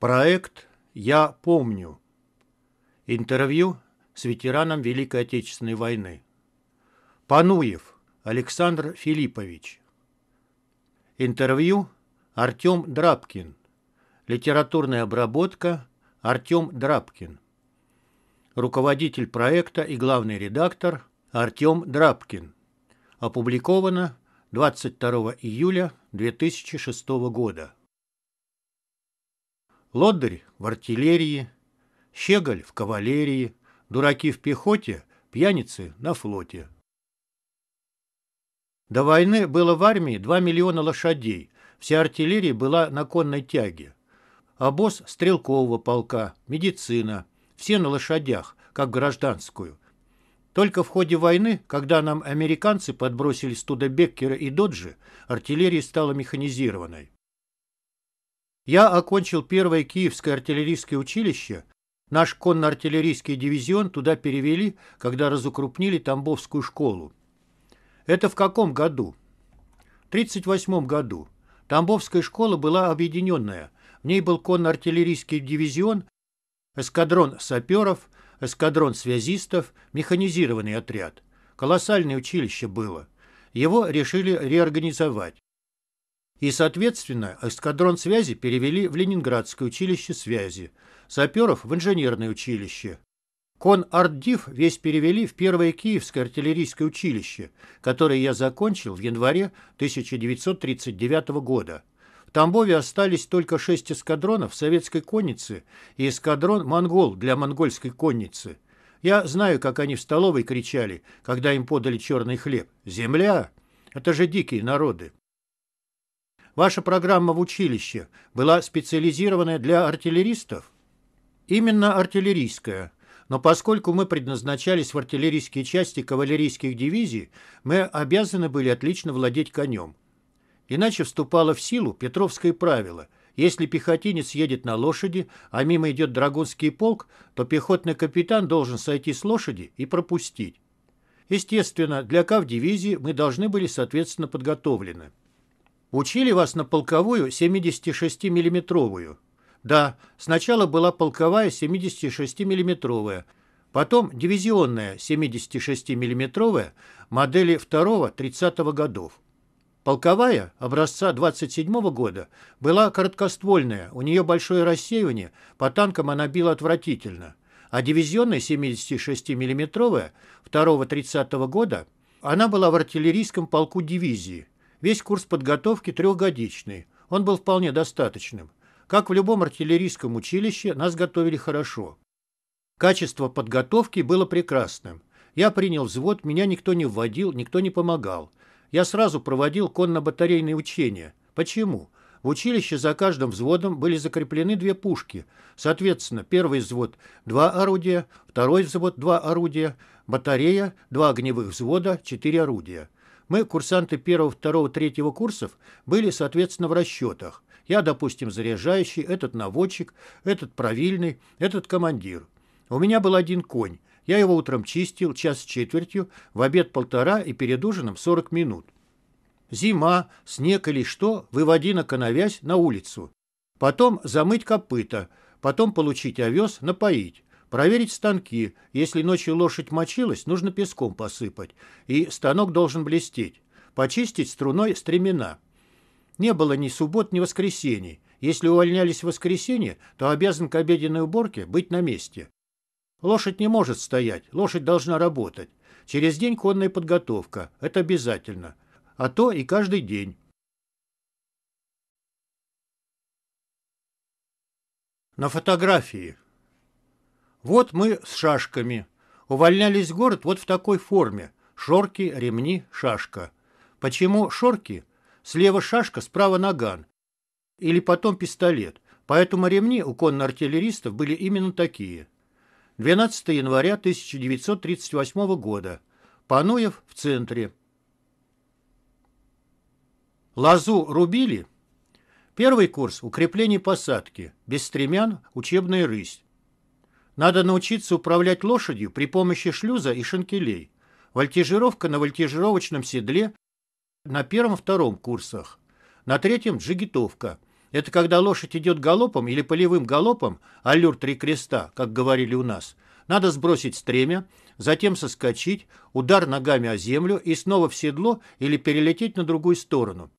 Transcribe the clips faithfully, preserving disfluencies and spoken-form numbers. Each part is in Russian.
Проект «Я помню». Интервью с ветераном Великой Отечественной войны. Пануев Александр Филиппович. Интервью Артем Драбкин. Литературная обработка Артем Драбкин. Руководитель проекта и главный редактор Артем Драбкин. Опубликовано двадцать второго июля две тысячи шестого года. Лодырь в артиллерии, щеголь в кавалерии, дураки в пехоте, пьяницы на флоте. До войны было в армии два миллиона лошадей, вся артиллерия была на конной тяге. Обоз стрелкового полка, медицина, все на лошадях, как гражданскую. Только в ходе войны, когда нам американцы подбросили студебеккеры и доджи, артиллерия стала механизированной. Я окончил первое Киевское артиллерийское училище. Наш конно-артиллерийский дивизион туда перевели, когда разукрупнили Тамбовскую школу. Это в каком году? В тридцать восьмом году. Тамбовская школа была объединенная. В ней был конно-артиллерийский дивизион, эскадрон саперов, эскадрон связистов, механизированный отряд. Колоссальное училище было. Его решили реорганизовать. И, соответственно, эскадрон связи перевели в Ленинградское училище связи, саперов в инженерное училище. Конартдив весь перевели в Первое Киевское артиллерийское училище, которое я закончил в январе тысяча девятьсот тридцать девятого года. В Тамбове остались только шесть эскадронов советской конницы и эскадрон «Монгол» для монгольской конницы. Я знаю, как они в столовой кричали, когда им подали черный хлеб. «Земля! Это же дикие народы!» Ваша программа в училище была специализированная для артиллеристов? Именно артиллерийская. Но поскольку мы предназначались в артиллерийские части кавалерийских дивизий, мы обязаны были отлично владеть конем. Иначе вступало в силу Петровское правило. Если пехотинец едет на лошади, а мимо идет драгунский полк, то пехотный капитан должен сойти с лошади и пропустить. Естественно, для кавдивизии мы должны были соответственно подготовлены. Учили вас на полковую семидесяти шести миллиметровую? Да, сначала была полковая семидесяти шести миллиметровая, потом дивизионная семидесяти шести миллиметровая модели второго тридцатого годов. Полковая образца двадцать седьмого года была короткоствольная, у нее большое рассеивание, по танкам она била отвратительно, а дивизионная семидесяти шести миллиметровая второго тридцатого года она была в артиллерийском полку дивизии. Весь курс подготовки трехгодичный, он был вполне достаточным. Как в любом артиллерийском училище, нас готовили хорошо. Качество подготовки было прекрасным. Я принял взвод, меня никто не вводил, никто не помогал. Я сразу проводил конно-батарейные учения. Почему? В училище за каждым взводом были закреплены две пушки. Соответственно, первый взвод – два орудия, второй взвод – два орудия, батарея – два огневых взвода, четыре орудия. Мы, курсанты первого, второго, третьего курсов, были, соответственно, в расчетах. Я, допустим, заряжающий, этот наводчик, этот правильный, этот командир. У меня был один конь. Я его утром чистил, час с четвертью, в обед полтора и перед ужином сорок минут. Зима, снег или что, выводи на коновязь на улицу. Потом замыть копыта, потом получить овес, напоить. Проверить станки. Если ночью лошадь мочилась, нужно песком посыпать. И станок должен блестеть. Почистить струной стремена. Не было ни суббот, ни воскресений. Если увольнялись в воскресенье, то обязан к обеденной уборке быть на месте. Лошадь не может стоять. Лошадь должна работать. Через день конная подготовка. Это обязательно. А то и каждый день. На фотографии. Вот мы с шашками. Увольнялись в город вот в такой форме. Шорки, ремни, шашка. Почему шорки? Слева шашка, справа наган. Или потом пистолет. Поэтому ремни у конно-артиллеристов были именно такие. двенадцатого января тысяча девятьсот тридцать восьмого года. Пануев в центре. Лозу рубили? Первый курс – укрепление посадки. Без стремян – учебная рысь. Надо научиться управлять лошадью при помощи шлюза и шинкелей. Вольтежировка на вольтежировочном седле на первом-втором курсах. На третьем – джигитовка. Это когда лошадь идет галопом или полевым галопом, аллюр три креста, как говорили у нас, надо сбросить стремя, затем соскочить, удар ногами о землю и снова в седло или перелететь на другую сторону.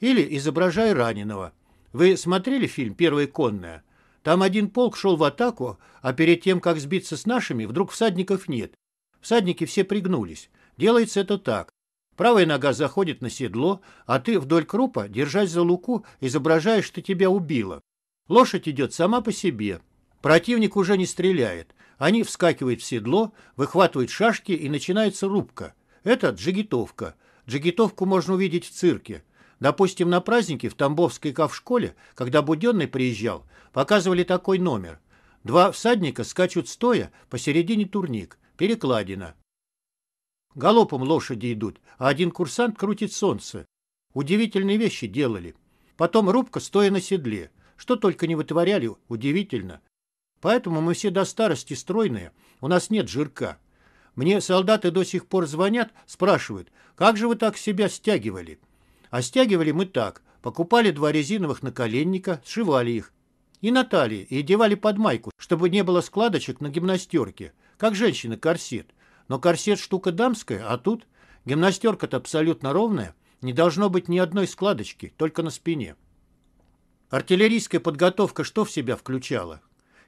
Или изображай раненого. Вы смотрели фильм «Первая конная»? Там один полк шел в атаку, а перед тем, как сбиться с нашими, вдруг всадников нет. Всадники все пригнулись. Делается это так. Правая нога заходит на седло, а ты вдоль крупа, держась за луку, изображаешь, что тебя убило. Лошадь идет сама по себе. Противник уже не стреляет. Они вскакивают в седло, выхватывают шашки и начинается рубка. Это джигитовка. Джигитовку можно увидеть в цирке. Допустим, на празднике в Тамбовской ковшколе, когда Буденный приезжал, показывали такой номер. Два всадника скачут стоя, посередине турник, перекладина. Галопом лошади идут, а один курсант крутит солнце. Удивительные вещи делали. Потом рубка стоя на седле. Что только не вытворяли, удивительно. Поэтому мы все до старости стройные, у нас нет жирка. Мне солдаты до сих пор звонят, спрашивают, как же вы так себя стягивали? А стягивали мы так. Покупали два резиновых наколенника, сшивали их. И на талии, и одевали под майку, чтобы не было складочек на гимнастерке. Как женщина корсет. Но корсет штука дамская, а тут гимнастерка-то абсолютно ровная. Не должно быть ни одной складочки, только на спине. Артиллерийская подготовка что в себя включала?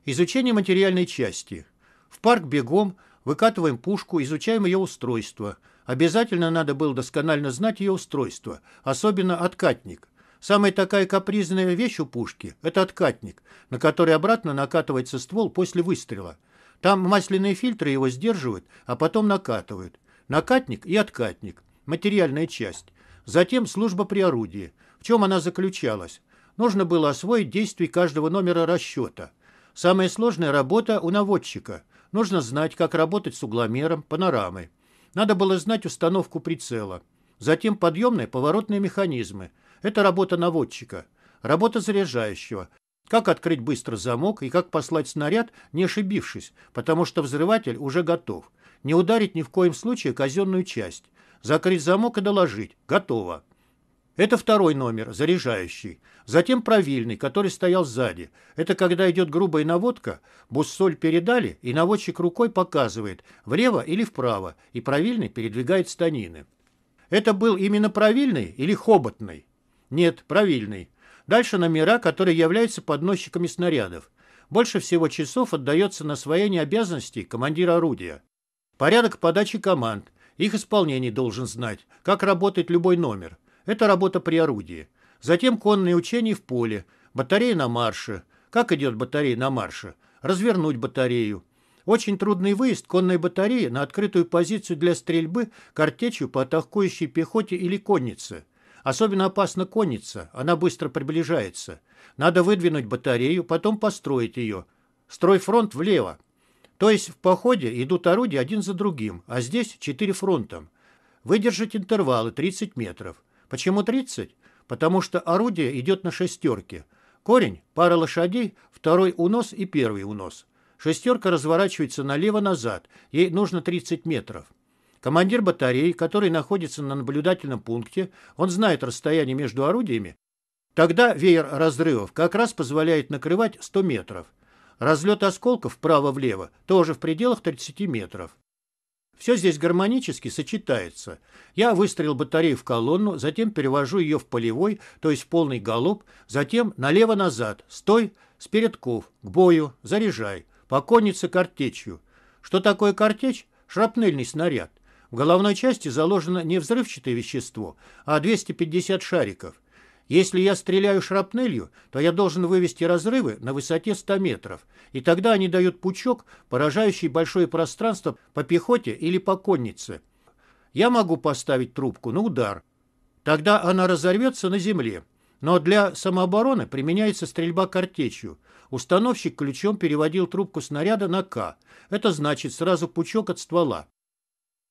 Изучение материальной части. В парк бегом, выкатываем пушку, изучаем ее устройство. Обязательно надо было досконально знать ее устройство, особенно откатник. Самая такая капризная вещь у пушки – это откатник, на который обратно накатывается ствол после выстрела. Там масляные фильтры его сдерживают, а потом накатывают. Накатник и откатник – материальная часть. Затем служба при орудии. В чем она заключалась? Нужно было освоить действия каждого номера расчета. Самая сложная работа у наводчика. Нужно знать, как работать с угломером, панорамой. Надо было знать установку прицела. Затем подъемные, поворотные механизмы. Это работа наводчика. Работа заряжающего. Как открыть быстро замок и как послать снаряд, не ошибившись, потому что взрыватель уже готов. Не ударить ни в коем случае казенную часть. Закрыть замок и доложить. Готово. Это второй номер, заряжающий. Затем правильный, который стоял сзади. Это когда идет грубая наводка, буссоль передали, и наводчик рукой показывает влево или вправо, и правильный передвигает станины. Это был именно правильный или хоботный? Нет, правильный. Дальше номера, которые являются подносчиками снарядов. Больше всего часов отдается на освоение обязанностей командира орудия. Порядок подачи команд. Их исполнение должен знать, как работает любой номер. Это работа при орудии. Затем конные учения в поле. Батарея на марше. Как идет батарея на марше? Развернуть батарею. Очень трудный выезд конной батареи на открытую позицию для стрельбы картечью по атакующей пехоте или коннице. Особенно опасна конница. Она быстро приближается. Надо выдвинуть батарею, потом построить ее. Стройфронт влево. То есть в походе идут орудия один за другим, а здесь четыре фронтом. Выдержать интервалы тридцать метров. Почему тридцать? Потому что орудие идет на шестерке. Корень, пара лошадей, второй унос и первый унос. Шестерка разворачивается налево-назад, ей нужно тридцать метров. Командир батареи, который находится на наблюдательном пункте, он знает расстояние между орудиями. Тогда веер разрывов как раз позволяет накрывать сто метров. Разлет осколков вправо-влево тоже в пределах тридцати метров. Все здесь гармонически сочетается. Я выстрелил батарею в колонну, затем перевожу ее в полевой, то есть в полный галоп, затем налево-назад, стой, с передков, к бою, заряжай, по коннице картечью. Что такое картечь? Шрапнельный снаряд. В головной части заложено не взрывчатое вещество, а двести пятьдесят шариков. Если я стреляю шрапнелью, то я должен вывести разрывы на высоте ста метров, и тогда они дают пучок, поражающий большое пространство по пехоте или по коннице. Я могу поставить трубку на удар. Тогда она разорвется на земле. Но для самообороны применяется стрельба картечью. Установщик ключом переводил трубку снаряда на К. Это значит сразу пучок от ствола.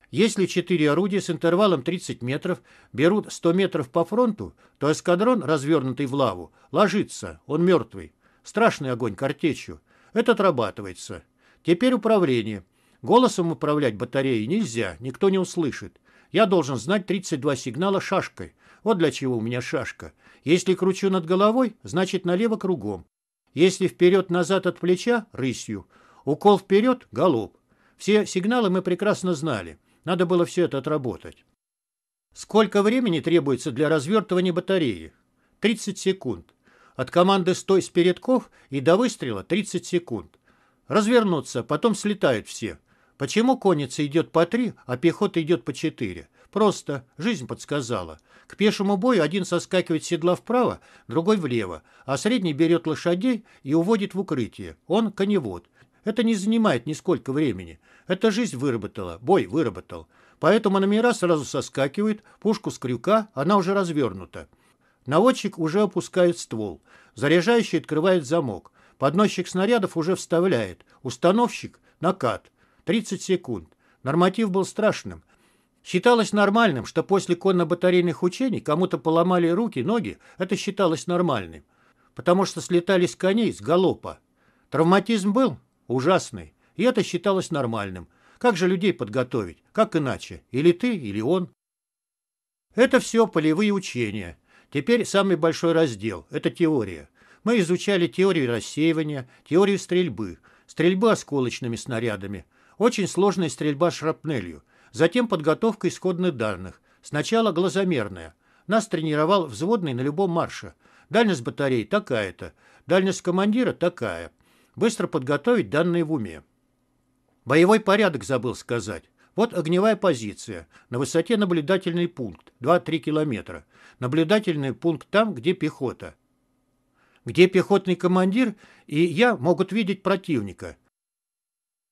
Если четыре орудия с интервалом тридцать метров берут сто метров по фронту, то эскадрон, развернутый в лаву, ложится, он мертвый. Страшный огонь картечью. Это отрабатывается. Теперь управление. Голосом управлять батареей нельзя, никто не услышит. я должен знать тридцать два сигнала шашкой. Вот для чего у меня шашка. Если кручу над головой, значит налево кругом. Если вперед-назад от плеча – рысью. Укол вперед – галоп. Все сигналы мы прекрасно знали. Надо было все это отработать. Сколько времени требуется для развертывания батареи? тридцать секунд. От команды «стой» с передков и до выстрела тридцать секунд. Развернуться, потом слетают все. Почему конница идет по три, а пехота идет по четыре? Просто. Жизнь подсказала. К пешему бою один соскакивает с седла вправо, другой влево, а средний берет лошадей и уводит в укрытие. Он коневод. Это не занимает нисколько времени. Это жизнь выработала, бой выработал. Поэтому номера сразу соскакивают, пушку с крюка, она уже развернута. Наводчик уже опускает ствол. Заряжающий открывает замок. Подносчик снарядов уже вставляет. Установщик – накат. тридцать секунд. Норматив был страшным. Считалось нормальным, что после конно-батарейных учений кому-то поломали руки, ноги. Это считалось нормальным. Потому что слетали с коней с галопа. Травматизм был ужасный. И это считалось нормальным. Как же людей подготовить? Как иначе? Или ты, или он. Это все полевые учения. Теперь самый большой раздел – это теория. Мы изучали теорию рассеивания, теорию стрельбы, стрельбы осколочными снарядами, очень сложная стрельба шрапнелью, затем подготовка исходных данных, сначала глазомерная. Нас тренировал взводный на любом марше. Дальность батареи такая-то, дальность командира такая. Быстро подготовить данные в уме. Боевой порядок забыл сказать. Вот огневая позиция. На высоте наблюдательный пункт. два-три километра. Наблюдательный пункт там, где пехота. Где пехотный командир и я могут видеть противника.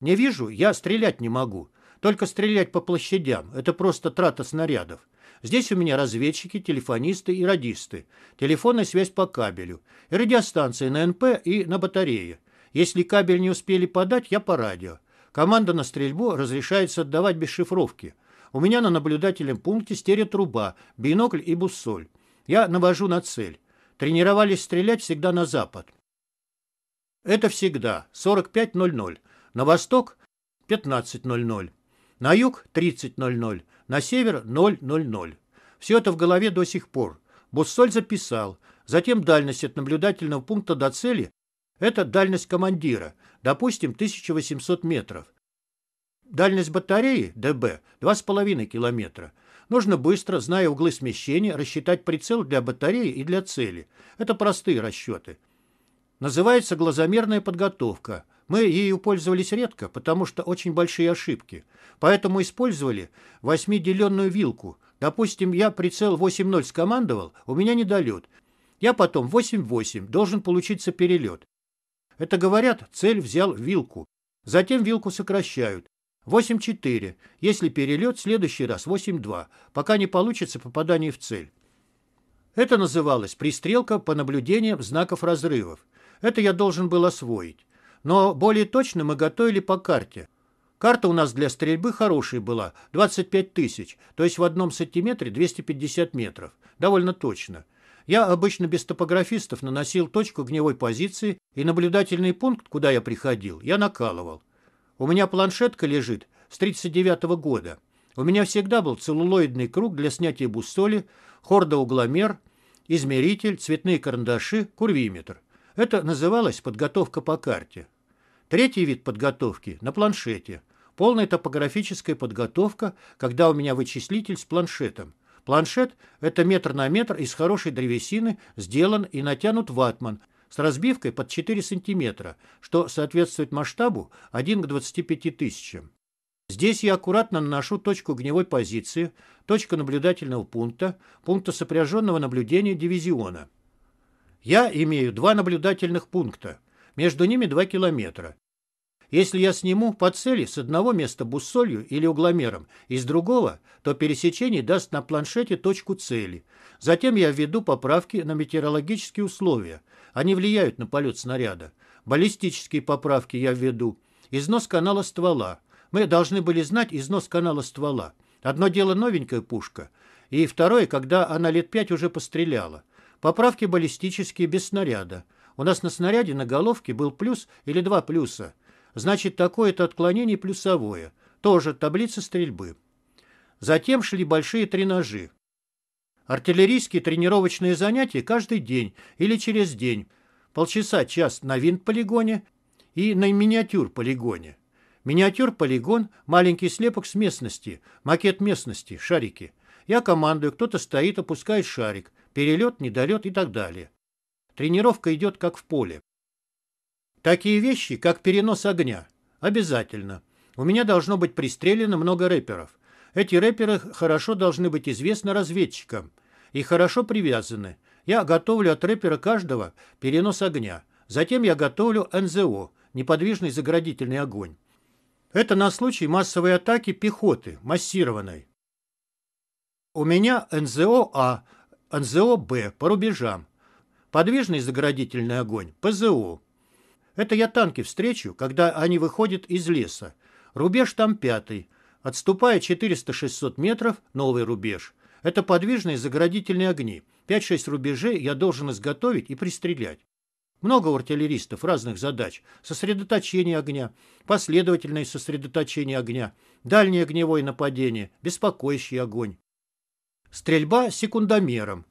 Не вижу, я стрелять не могу. Только стрелять по площадям. Это просто трата снарядов. Здесь у меня разведчики, телефонисты и радисты. Телефонная связь по кабелю. И радиостанции на эн пэ и на батарее. Если кабель не успели подать, я по радио. Команда на стрельбу разрешается отдавать без шифровки. У меня на наблюдательном пункте стереотруба, бинокль и буссоль. Я навожу на цель. Тренировались стрелять всегда на запад. Это всегда сорок пять ноль-ноль. На восток пятнадцать ноль-ноль. На юг тридцать ноль-ноль. На север ноль ноль-ноль. Все это в голове до сих пор. Буссоль записал. Затем дальность от наблюдательного пункта до цели. Это дальность командира, допустим, тысяча восемьсот метров. Дальность батареи, дэ бэ, два с половиной километра. Нужно быстро, зная углы смещения, рассчитать прицел для батареи и для цели. Это простые расчеты. Называется глазомерная подготовка. Мы ею пользовались редко, потому что очень большие ошибки. Поэтому использовали восьмиделенную вилку. Допустим, я прицел восемь ноль скомандовал, у меня недолет. Я потом восемь восемь, должен получиться перелет. Это, говорят, цель взял вилку. Затем вилку сокращают. восемь четыре. Если перелет, в следующий раз восемь два, пока не получится попадание в цель. Это называлось пристрелка по наблюдениям знаков разрывов. Это я должен был освоить. Но более точно мы готовили по карте. Карта у нас для стрельбы хорошая была, двадцать пять тысяч, то есть в одном сантиметре двести пятьдесят метров. Довольно точно. Я обычно без топографистов наносил точку огневой позиции, и наблюдательный пункт, куда я приходил, я накалывал. У меня планшетка лежит с тридцать девятого года. У меня всегда был целлулоидный круг для снятия буссоли, хордоугломер, измеритель, цветные карандаши, курвиметр. Это называлось подготовка по карте. Третий вид подготовки на планшете. Полная топографическая подготовка, когда у меня вычислитель с планшетом. Планшет – это метр на метр из хорошей древесины, сделан и натянут ватман с разбивкой под четыре сантиметра, что соответствует масштабу один к двадцати пяти тысячам. Здесь я аккуратно наношу точку огневой позиции, точку наблюдательного пункта, пункта сопряженного наблюдения дивизиона. Я имею два наблюдательных пункта, между ними два километра. Если я сниму по цели с одного места буссолью или угломером и с другого, то пересечение даст на планшете точку цели. Затем я введу поправки на метеорологические условия. Они влияют на полет снаряда. Баллистические поправки я введу. Износ канала ствола. Мы должны были знать износ канала ствола. Одно дело новенькая пушка, и второе, когда она лет пять уже постреляла. Поправки баллистические без снаряда. У нас на снаряде на головке был плюс или два плюса. Значит, такое-то отклонение плюсовое. Тоже таблица стрельбы. Затем шли большие тренажи. Артиллерийские тренировочные занятия каждый день или через день. Полчаса-час на винт-полигоне и на миниатюр-полигоне. Миниатюр-полигон – маленький слепок с местности, макет местности, шарики. Я командую, кто-то стоит, опускает шарик, перелет, недолет и так далее. Тренировка идет как в поле. Такие вещи, как перенос огня. Обязательно. У меня должно быть пристрелено много рэперов. Эти рэперы хорошо должны быть известны разведчикам и хорошо привязаны. Я готовлю от рэпера каждого перенос огня. Затем я готовлю эн зэ о, неподвижный заградительный огонь. Это на случай массовой атаки пехоты, массированной. У меня эн зэ о а, эн зэ о бэ по рубежам. Подвижный заградительный огонь, пэ зэ о. Это я танки встречу, когда они выходят из леса. Рубеж там пятый. Отступая четыреста-шестьсот метров, новый рубеж. Это подвижные заградительные огни. пять-шесть рубежей я должен изготовить и пристрелять. Много у артиллеристов разных задач. Сосредоточение огня, последовательное сосредоточение огня, дальнее огневое нападение, беспокоящий огонь. Стрельба секундомером.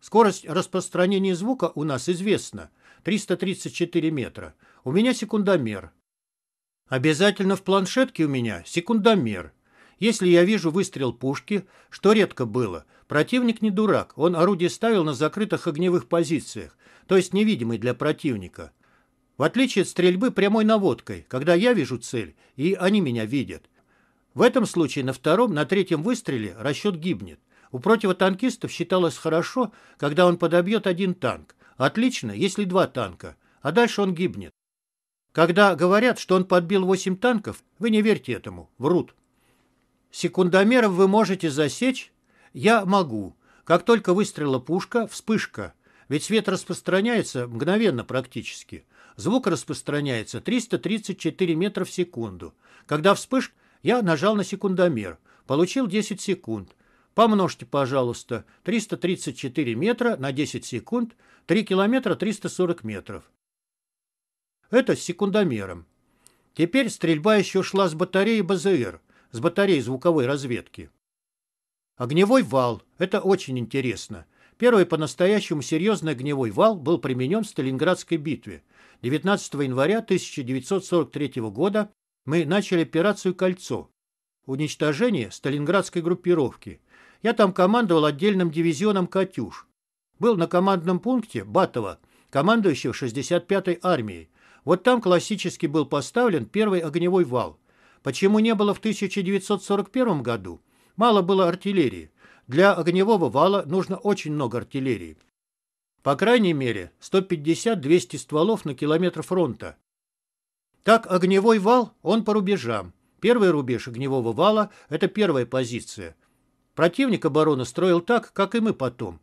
Скорость распространения звука у нас известна. триста тридцать четыре метра. У меня секундомер. Обязательно в планшетке у меня секундомер. Если я вижу выстрел пушки, что редко было, противник не дурак, он орудие ставил на закрытых огневых позициях, то есть невидимый для противника. В отличие от стрельбы прямой наводкой, когда я вижу цель, и они меня видят. В этом случае на втором, на третьем выстреле расчет гибнет. У противотанкистов считалось хорошо, когда он подобьет один танк. Отлично, если два танка, а дальше он гибнет. Когда говорят, что он подбил восемь танков, вы не верьте этому, врут. Секундомеров вы можете засечь? Я могу. Как только выстрела пушка, вспышка. Ведь свет распространяется мгновенно практически. Звук распространяется триста тридцать четыре метра в секунду. Когда вспышка, я нажал на секундомер, получил десять секунд. Помножьте, пожалуйста, триста тридцать четыре метра на десять секунд, три километра триста сорок метров. Это с секундомером. Теперь стрельба еще шла с батареи бэ зэ эр, с батареи звуковой разведки. Огневой вал. Это очень интересно. Первый по-настоящему серьезный огневой вал был применен в Сталинградской битве. девятнадцатого января тысяча девятьсот сорок третьего года мы начали операцию «Кольцо». Уничтожение сталинградской группировки. Я там командовал отдельным дивизионом «Катюш». Был на командном пункте Батова, командующего шестьдесят пятой армией. Вот там классически был поставлен первый огневой вал. Почему не было в тысяча девятьсот сорок первом году? Мало было артиллерии. Для огневого вала нужно очень много артиллерии. По крайней мере, сто пятьдесят-двести стволов на километр фронта. Так, огневой вал, он по рубежам. Первый рубеж огневого вала – это первая позиция. Противник оборону строил так, как и мы потом.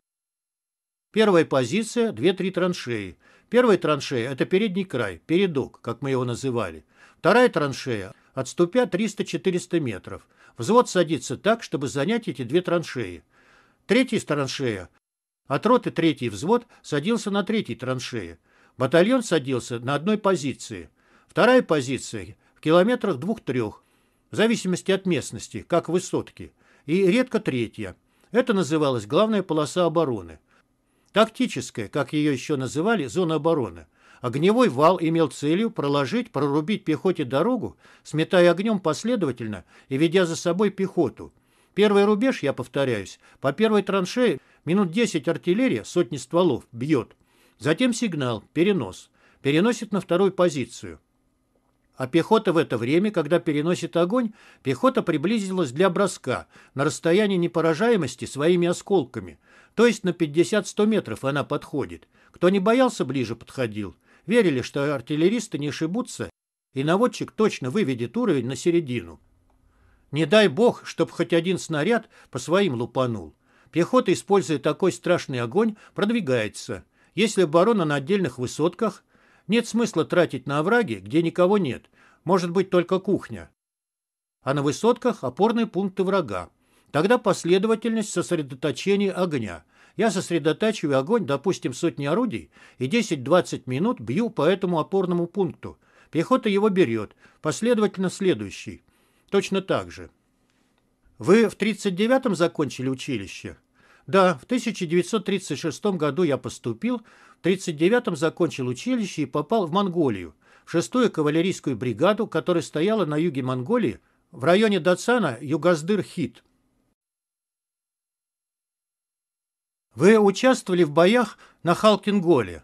Первая позиция – две-три траншеи. Первая траншея – это передний край, передок, как мы его называли. Вторая траншея – отступя триста-четыреста метров. Взвод садится так, чтобы занять эти две траншеи. Третья траншея – от роты третий взвод садился на третьей траншее. Батальон садился на одной позиции. Вторая позиция – в километрах двух-трех. В зависимости от местности, как высотки, и редко третья. Это называлась главная полоса обороны. Тактическая, как ее еще называли, зона обороны. Огневой вал имел целью проложить, прорубить пехоте дорогу, сметая огнем последовательно и ведя за собой пехоту. Первый рубеж, я повторяюсь, по первой траншее минут десять артиллерия, сотни стволов, бьет. Затем сигнал, перенос. Переносит на вторую позицию. А пехота в это время, когда переносит огонь, пехота приблизилась для броска на расстоянии непоражаемости своими осколками. То есть на пятьдесят-сто метров она подходит. Кто не боялся, ближе подходил. Верили, что артиллеристы не ошибутся, и наводчик точно выведет уровень на середину. Не дай бог, чтоб хоть один снаряд по своим лупанул. Пехота, используя такой страшный огонь, продвигается. Если оборона на отдельных высотках... Нет смысла тратить на овраги, где никого нет. Может быть, только кухня. А на высотках опорные пункты врага. Тогда последовательность сосредоточения огня. Я сосредотачиваю огонь, допустим, сотни орудий, и десять-двадцать минут бью по этому опорному пункту. Пехота его берет. Последовательно следующий. Точно так же. Вы в тридцать девятом закончили училище? Да, в тысяча девятьсот тридцать шестом году я поступил, в тридцать девятом закончил училище и попал в Монголию, в шестую кавалерийскую бригаду, которая стояла на юге Монголии, в районе Дацана, Югаздыр-Хит. Вы участвовали в боях на Халкин-Голе.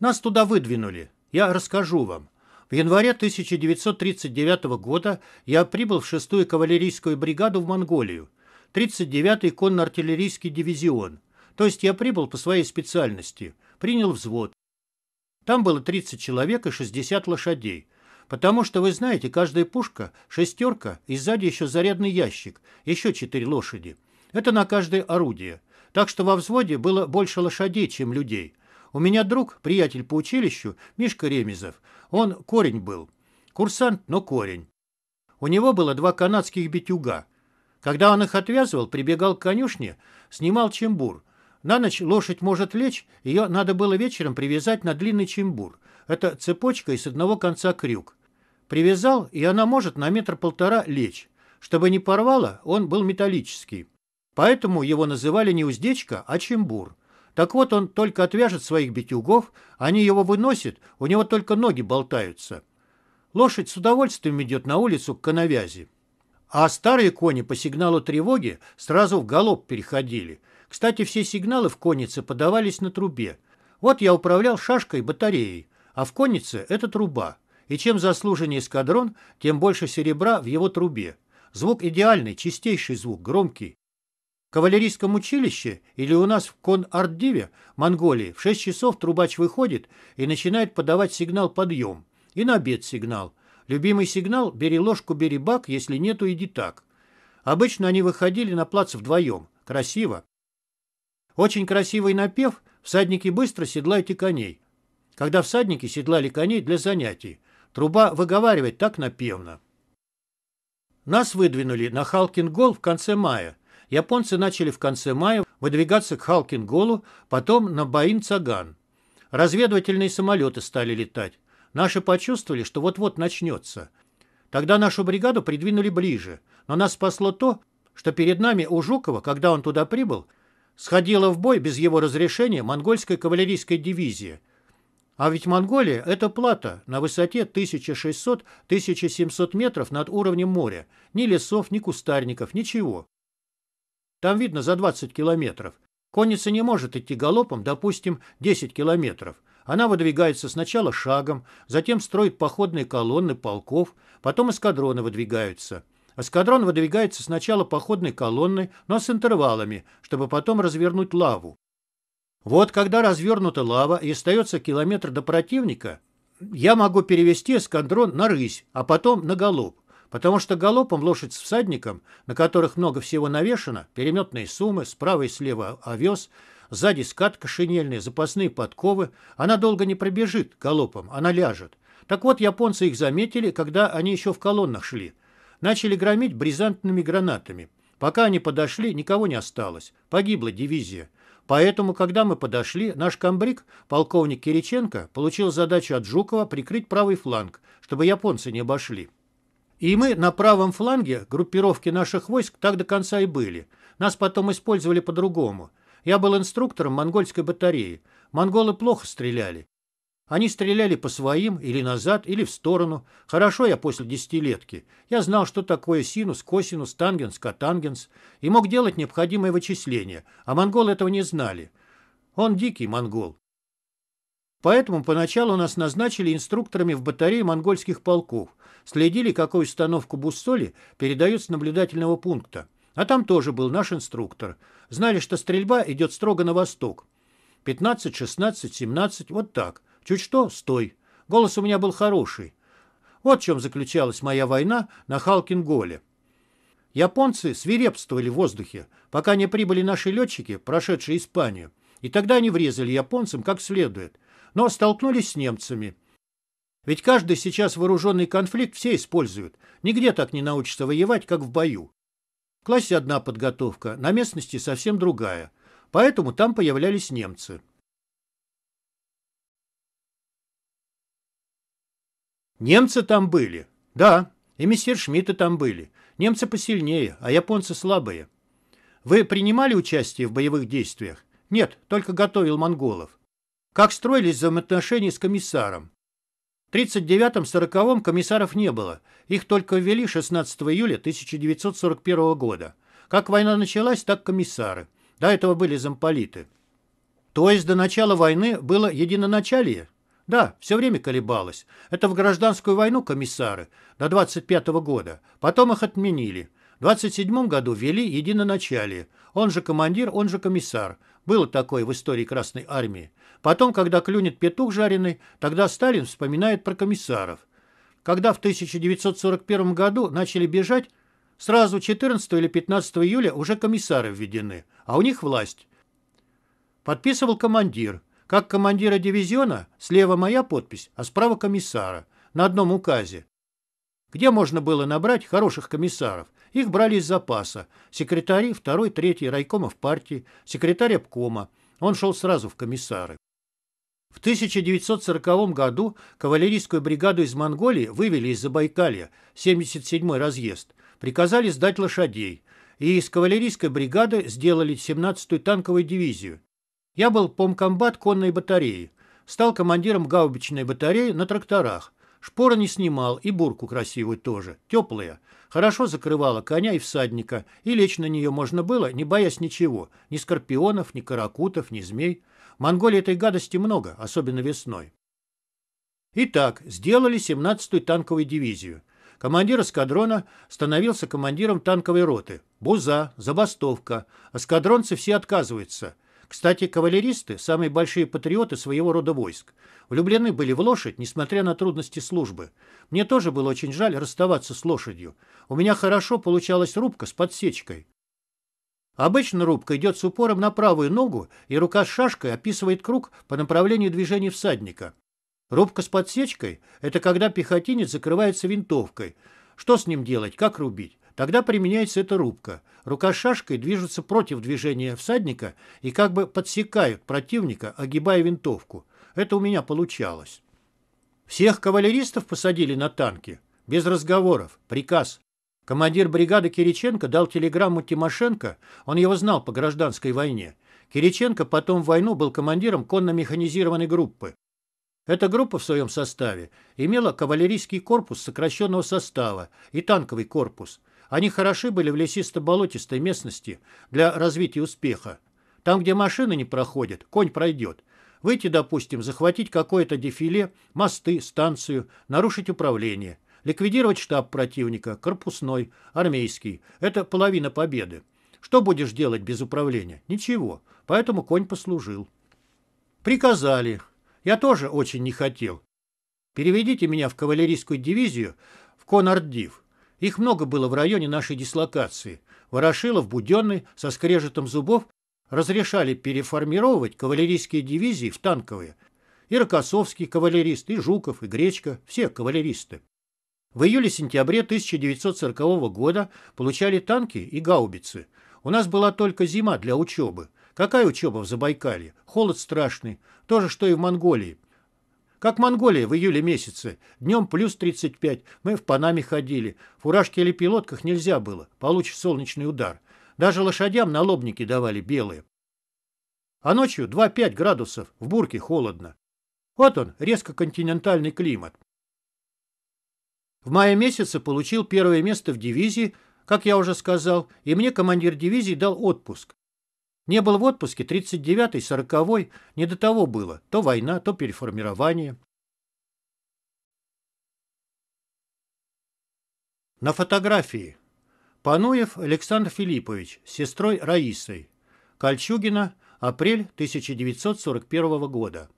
Нас туда выдвинули. Я расскажу вам. В январе тысяча девятьсот тридцать девятого года я прибыл в шестую кавалерийскую бригаду в Монголию, тридцать девятый конно-артиллерийский дивизион. То есть я прибыл по своей специальности, принял взвод. Там было тридцать человек и шестьдесят лошадей. Потому что, вы знаете, каждая пушка — шестерка, и сзади еще зарядный ящик, еще четыре лошади. Это на каждое орудие. Так что во взводе было больше лошадей, чем людей. У меня друг, приятель по училищу, Мишка Ремезов. Он корень был. Курсант, но корень. У него было два канадских битюга. Когда он их отвязывал, прибегал к конюшне, снимал чембур. На ночь лошадь может лечь, ее надо было вечером привязать на длинный чембур. Это цепочка и с одного конца крюк. Привязал, и она может на метр-полтора лечь. Чтобы не порвало, он был металлический. Поэтому его называли не уздечка, а чембур. Так вот, он только отвяжет своих битюгов, они его выносят, у него только ноги болтаются. Лошадь с удовольствием идет на улицу к коновязи. А старые кони по сигналу тревоги сразу в галоп переходили. Кстати, все сигналы в коннице подавались на трубе. Вот я управлял шашкой батареей, а в коннице это труба. И чем заслуженнее эскадрон, тем больше серебра в его трубе. Звук идеальный, чистейший звук, громкий. В кавалерийском училище или у нас в Кон-Ардиве, Монголии, в шесть часов трубач выходит и начинает подавать сигнал подъем. И на обед сигнал. Любимый сигнал «бери ложку, бери бак, если нету, иди так». Обычно они выходили на плац вдвоем. Красиво. Очень красивый напев «всадники быстро седлайте коней». Когда всадники седлали коней для занятий, труба выговаривает так напевно. Нас выдвинули на Халкин-Гол в конце мая. Японцы начали в конце мая выдвигаться к Халкин-Голу, потом на Баин-Цаган. Разведывательные самолеты стали летать. Наши почувствовали, что вот-вот начнется. Тогда нашу бригаду придвинули ближе. Но нас спасло то, что перед нами у Жукова, когда он туда прибыл, сходила в бой без его разрешения монгольская кавалерийская дивизия. А ведь Монголия — это плато на высоте тысяча шестьсот — тысяча семьсот метров над уровнем моря. Ни лесов, ни кустарников, ничего. Там видно за двадцать километров. Конница не может идти галопом, допустим, десять километров. Она выдвигается сначала шагом, затем строит походные колонны полков, потом эскадроны выдвигаются. Эскадрон выдвигается сначала походной колонной, но с интервалами, чтобы потом развернуть лаву. Вот когда развернута лава и остается километр до противника, я могу перевести эскадрон на рысь, а потом на галоп. Потому что галопом лошадь с всадником, на которых много всего навешено, переметные суммы, справа и слева овес, сзади скатка шинельная, запасные подковы, она долго не пробежит галопом, она ляжет. Так вот, японцы их заметили, когда они еще в колоннах шли. Начали громить бризантными гранатами. Пока они подошли, никого не осталось. Погибла дивизия. Поэтому, когда мы подошли, наш камбриг, полковник Кириченко, получил задачу от Жукова прикрыть правый фланг, чтобы японцы не обошли. И мы на правом фланге группировки наших войск так до конца и были. Нас потом использовали по-другому. Я был инструктором монгольской батареи. Монголы плохо стреляли. Они стреляли по своим, или назад, или в сторону. Хорошо я после десятилетки. Я знал, что такое синус, косинус, тангенс, котангенс. И мог делать необходимые вычисления. А монголы этого не знали. Он дикий монгол. Поэтому поначалу нас назначили инструкторами в батарее монгольских полков. Следили, какую установку буссоли передают с наблюдательного пункта. А там тоже был наш инструктор. Знали, что стрельба идет строго на восток. пятнадцать, шестнадцать, семнадцать, вот так. Чуть что, стой. Голос у меня был хороший. Вот в чем заключалась моя война на Халкин-Голе. Японцы свирепствовали в воздухе, пока не прибыли наши летчики, прошедшие Испанию. И тогда они врезали японцам как следует. Но столкнулись с немцами. Ведь каждый сейчас вооруженный конфликт все используют. Нигде так не научатся воевать, как в бою. В классе одна подготовка, на местности совсем другая. Поэтому там появлялись немцы. Немцы там были. Да, и мистер Шмидты там были. Немцы посильнее, а японцы слабые. Вы принимали участие в боевых действиях? Нет, только готовил монголов. Как строились взаимоотношения с комиссаром? В тридцать девятом — сороковом комиссаров не было. Их только ввели шестнадцатого июля тысяча девятьсот сорок первого года. Как война началась, так комиссары. До этого были замполиты. То есть до начала войны было единоначалие? Да, все время колебалось. Это в гражданскую войну комиссары до двадцать пятого года. Потом их отменили. В двадцать седьмом году ввели единоначалие. Он же командир, он же комиссар. Было такое в истории Красной Армии. Потом, когда клюнет петух жареный, тогда Сталин вспоминает про комиссаров. Когда в тысяча девятьсот сорок первом году начали бежать, сразу четырнадцатого или пятнадцатого июля уже комиссары введены, а у них власть. Подписывал командир. Как командира дивизиона, слева моя подпись, а справа комиссара, на одном указе. Где можно было набрать хороших комиссаров? Их брали из запаса. Секретари второй, третий райкомов партии, секретарь обкома. Он шел сразу в комиссары. В тысяча девятьсот сороковом году кавалерийскую бригаду из Монголии вывели из Забайкалья, семьдесят седьмой разъезд. Приказали сдать лошадей. И из кавалерийской бригады сделали семнадцатую танковую дивизию. Я был помкомбат конной батареи. Стал командиром гаубичной батареи на тракторах. Шпоры не снимал и бурку красивую тоже, теплая. Хорошо закрывала коня и всадника, и лечь на нее можно было, не боясь ничего. Ни скорпионов, ни каракутов, ни змей. В Монголии этой гадости много, особенно весной. Итак, сделали семнадцатую танковую дивизию. Командир эскадрона становился командиром танковой роты. Буза, забастовка. Эскадронцы все отказываются. Кстати, кавалеристы – самые большие патриоты своего рода войск. Влюблены были в лошадь, несмотря на трудности службы. Мне тоже было очень жаль расставаться с лошадью. У меня хорошо получалась рубка с подсечкой. Обычно рубка идет с упором на правую ногу, и рука с шашкой описывает круг по направлению движения всадника. Рубка с подсечкой – это когда пехотинец закрывается винтовкой. Что с ним делать, как рубить? Тогда применяется эта рубка. Рука с шашкой движется против движения всадника и как бы подсекают противника, огибая винтовку. Это у меня получалось. Всех кавалеристов посадили на танки. Без разговоров. Приказ. Командир бригады Кириченко дал телеграмму Тимошенко. Он его знал по гражданской войне. Кириченко потом в войну был командиром конно-механизированной группы. Эта группа в своем составе имела кавалерийский корпус сокращенного состава и танковый корпус. Они хороши были в лесисто-болотистой местности для развития успеха. Там, где машины не проходят, конь пройдет. Выйти, допустим, захватить какое-то дефиле, мосты, станцию, нарушить управление, ликвидировать штаб противника, корпусной, армейский. Это половина победы. Что будешь делать без управления? Ничего. Поэтому конь послужил. Приказали. Я тоже очень не хотел. Переведите меня в кавалерийскую дивизию в конардив. Их много было в районе нашей дислокации. Ворошилов, Буденный, со скрежетом зубов разрешали переформировать кавалерийские дивизии в танковые. И Рокоссовский кавалерист, и Жуков, и Гречка, все кавалеристы. В июле-сентябре тысяча девятьсот сорокового года получали танки и гаубицы. У нас была только зима для учебы. Какая учеба в Забайкалье? Холод страшный. То же, что и в Монголии. Как Монголия в июле месяце. Днем плюс тридцать пять. Мы в панаме ходили. В фуражке или пилотках нельзя было. Получишь солнечный удар. Даже лошадям налобники давали белые. А ночью два-пять градусов. В бурке холодно. Вот он, резко континентальный климат. В мае месяце получил первое место в дивизии, как я уже сказал, и мне командир дивизии дал отпуск. Не был в отпуске тридцать девятый, сороковой, не до того было. То война, то переформирование. На фотографии. Пануев Александр Филиппович с сестрой Раисой. Кольчугино, апрель тысяча девятьсот сорок первого года.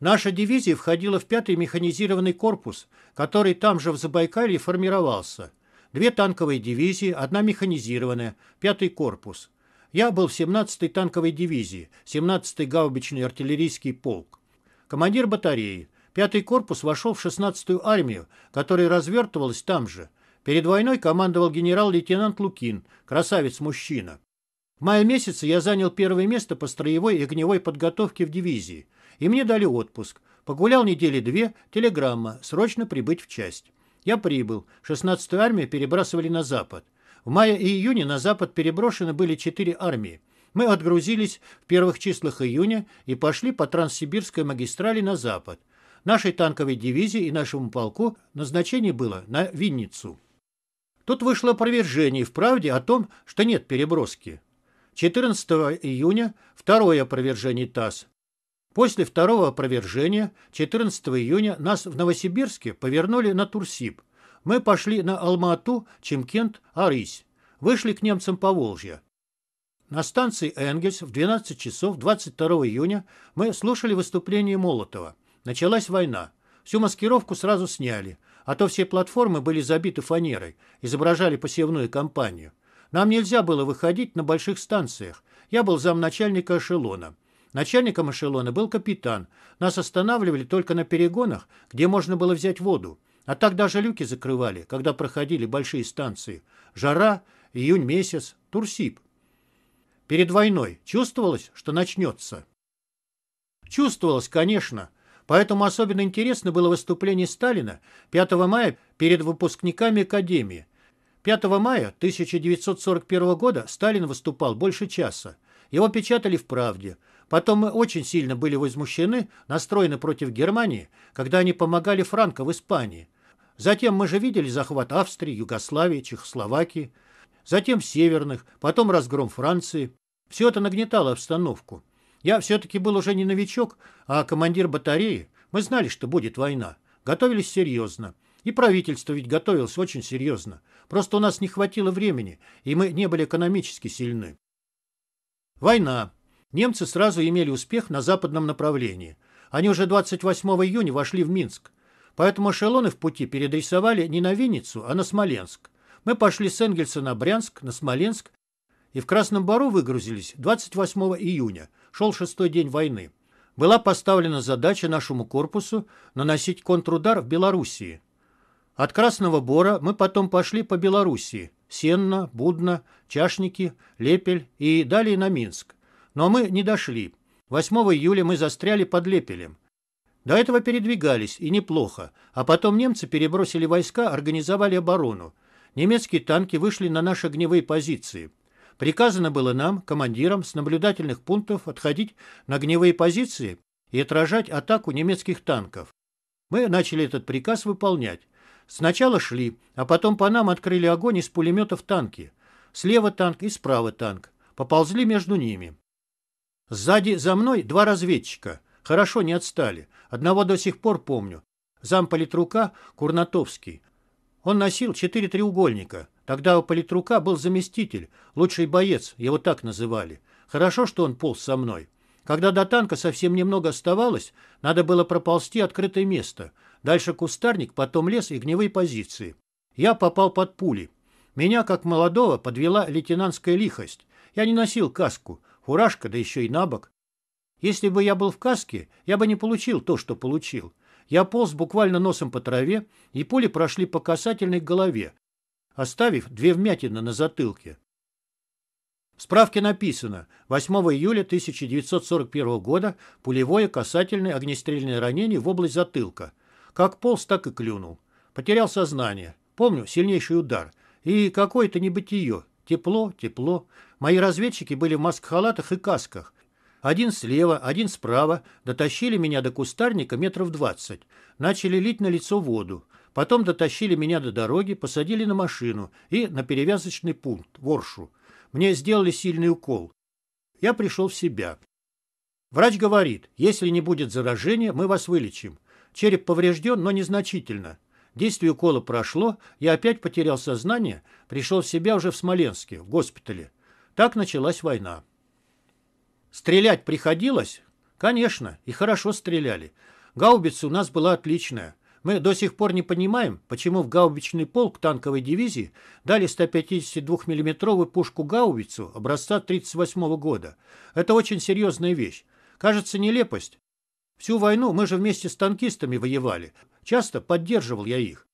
Наша дивизия входила в пятый механизированный корпус, который там же в Забайкалье формировался. Две танковые дивизии, одна механизированная, пятый корпус. Я был в семнадцатой танковой дивизии, семнадцатый гаубичный артиллерийский полк. Командир батареи. Пятый корпус вошел в шестнадцатую армию, которая развертывалась там же. Перед войной командовал генерал-лейтенант Лукин, красавец-мужчина. В мае месяце я занял первое место по строевой и огневой подготовке в дивизии. И мне дали отпуск. Погулял недели две, телеграмма, срочно прибыть в часть. Я прибыл. шестнадцатую армию перебрасывали на запад. В мае и июне на запад переброшены были четыре армии. Мы отгрузились в первых числах июня и пошли по Транссибирской магистрали на запад. Нашей танковой дивизии и нашему полку назначение было на Винницу. Тут вышло опровержение в «Правде» о том, что нет переброски. четырнадцатого июня второе опровержение ТАСС. После второго опровержения четырнадцатого июня нас в Новосибирске повернули на Турсиб. Мы пошли на Алма-Ату, Чимкент, Арысь. Вышли к немцам Поволжья. На станции Энгельс в двенадцать часов двадцать второго июня мы слушали выступление Молотова. Началась война. Всю маскировку сразу сняли, а то все платформы были забиты фанерой, изображали посевную кампанию. Нам нельзя было выходить на больших станциях. Я был замначальника эшелона. Начальником эшелона был капитан. Нас останавливали только на перегонах, где можно было взять воду. А так даже люки закрывали, когда проходили большие станции. Жара, июнь месяц, Турсиб. Перед войной чувствовалось, что начнется? Чувствовалось, конечно. Поэтому особенно интересно было выступление Сталина пятого мая перед выпускниками Академии. пятого мая тысяча девятьсот сорок первого года Сталин выступал больше часа. Его печатали в «Правде». Потом мы очень сильно были возмущены, настроены против Германии, когда они помогали Франко в Испании. Затем мы же видели захват Австрии, Югославии, Чехословакии. Затем северных, потом разгром Франции. Все это нагнетало обстановку. Я все-таки был уже не новичок, а командир батареи. Мы знали, что будет война. Готовились серьезно. И правительство ведь готовилось очень серьезно. Просто у нас не хватило времени, и мы не были экономически сильны. Война. Немцы сразу имели успех на западном направлении. Они уже двадцать восьмого июня вошли в Минск. Поэтому эшелоны в пути передрисовали не на Винницу, а на Смоленск. Мы пошли с Энгельса на Брянск, на Смоленск и в Красном Бару выгрузились двадцать восьмого июня. Шел шестой день войны. Была поставлена задача нашему корпусу наносить контрудар в Белоруссии. От Красного Бора мы потом пошли по Белоруссии. Сенна, Будна, Чашники, Лепель и далее на Минск. Но мы не дошли. восьмого июля мы застряли под Лепелем. До этого передвигались, и неплохо. А потом немцы перебросили войска, организовали оборону. Немецкие танки вышли на наши огневые позиции. Приказано было нам, командирам, с наблюдательных пунктов отходить на огневые позиции и отражать атаку немецких танков. Мы начали этот приказ выполнять. Сначала шли, а потом по нам открыли огонь из пулеметов танки. Слева танк и справа танк. Поползли между ними. Сзади за мной два разведчика. Хорошо не отстали. Одного до сих пор помню. Замполитрука Курнатовский. Он носил четыре треугольника. Тогда у политрука был заместитель, лучший боец, его так называли. Хорошо, что он полз со мной. Когда до танка совсем немного оставалось, надо было проползти открытое место. Дальше кустарник, потом лес и огневые позиции. Я попал под пули. Меня, как молодого, подвела лейтенантская лихость. Я не носил каску, фуражка, да еще и на бок. Если бы я был в каске, я бы не получил то, что получил. Я полз буквально носом по траве, и пули прошли по касательной голове, оставив две вмятины на затылке. В справке написано: восьмого июля тысяча девятьсот сорок первого года пулевое касательное огнестрельное ранение в область затылка. Как полз, так и клюнул. Потерял сознание. Помню сильнейший удар. И какое-то небытие. Тепло, тепло. Мои разведчики были в маск-халатах и касках. Один слева, один справа. Дотащили меня до кустарника метров двадцать. Начали лить на лицо воду. Потом дотащили меня до дороги, посадили на машину и на перевязочный пункт, в Оршу. Мне сделали сильный укол. Я пришел в себя. Врач говорит: если не будет заражения, мы вас вылечим. Череп поврежден, но незначительно. Действие укола прошло, я опять потерял сознание, пришел в себя уже в Смоленске, в госпитале. Так началась война. Стрелять приходилось? Конечно, и хорошо стреляли. Гаубица у нас была отличная. Мы до сих пор не понимаем, почему в гаубичный полк танковой дивизии дали сто пятьдесят два миллиметровую пушку-гаубицу образца тридцать восьмого года. Это очень серьезная вещь. Кажется, нелепость. Всю войну мы же вместе с танкистами воевали. Часто поддерживал я их.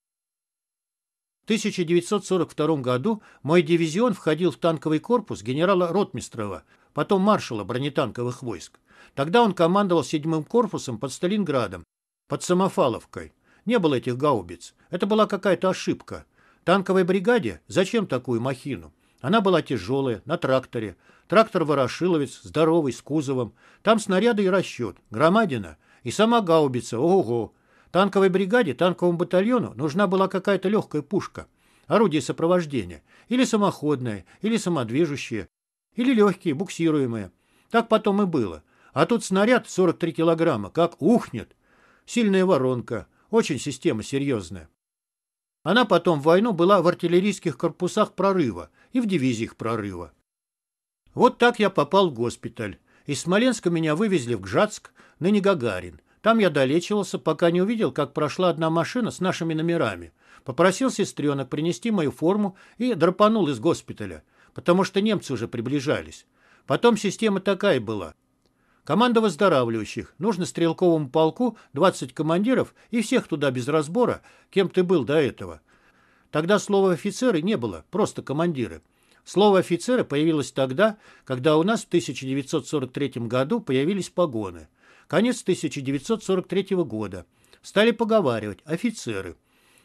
В тысяча девятьсот сорок втором году мой дивизион входил в танковый корпус генерала Ротмистрова, потом маршала бронетанковых войск. Тогда он командовал седьмым корпусом под Сталинградом, под Самофаловкой. Не было этих гаубиц. Это была какая-то ошибка. Танковой бригаде зачем такую махину? Она была тяжелая, на тракторе. Трактор-ворошиловец, здоровый, с кузовом. Там снаряды и расчет, громадина. И сама гаубица, ого-го. Танковой бригаде, танковому батальону нужна была какая-то легкая пушка. Орудие сопровождения. Или самоходное, или самодвижущее, или легкие, буксируемые. Так потом и было. А тут снаряд сорок три килограмма, как ухнет. Сильная воронка. Очень система серьезная. Она потом в войну была в артиллерийских корпусах прорыва и в дивизиях прорыва. Вот так я попал в госпиталь. Из Смоленска меня вывезли в Гжатск, ныне Гагарин. Там я долечивался, пока не увидел, как прошла одна машина с нашими номерами. Попросил сестренок принести мою форму и драпанул из госпиталя, потому что немцы уже приближались. Потом система такая была. Команда выздоравливающих. Нужно стрелковому полку двадцать командиров и всех туда без разбора, кем ты был до этого. Тогда слова «офицеры» не было, просто «командиры». Слово «офицеры» появилось тогда, когда у нас в тысяча девятьсот сорок третьем году появились погоны. Конец тысяча девятьсот сорок третьего года. Стали поговаривать «офицеры».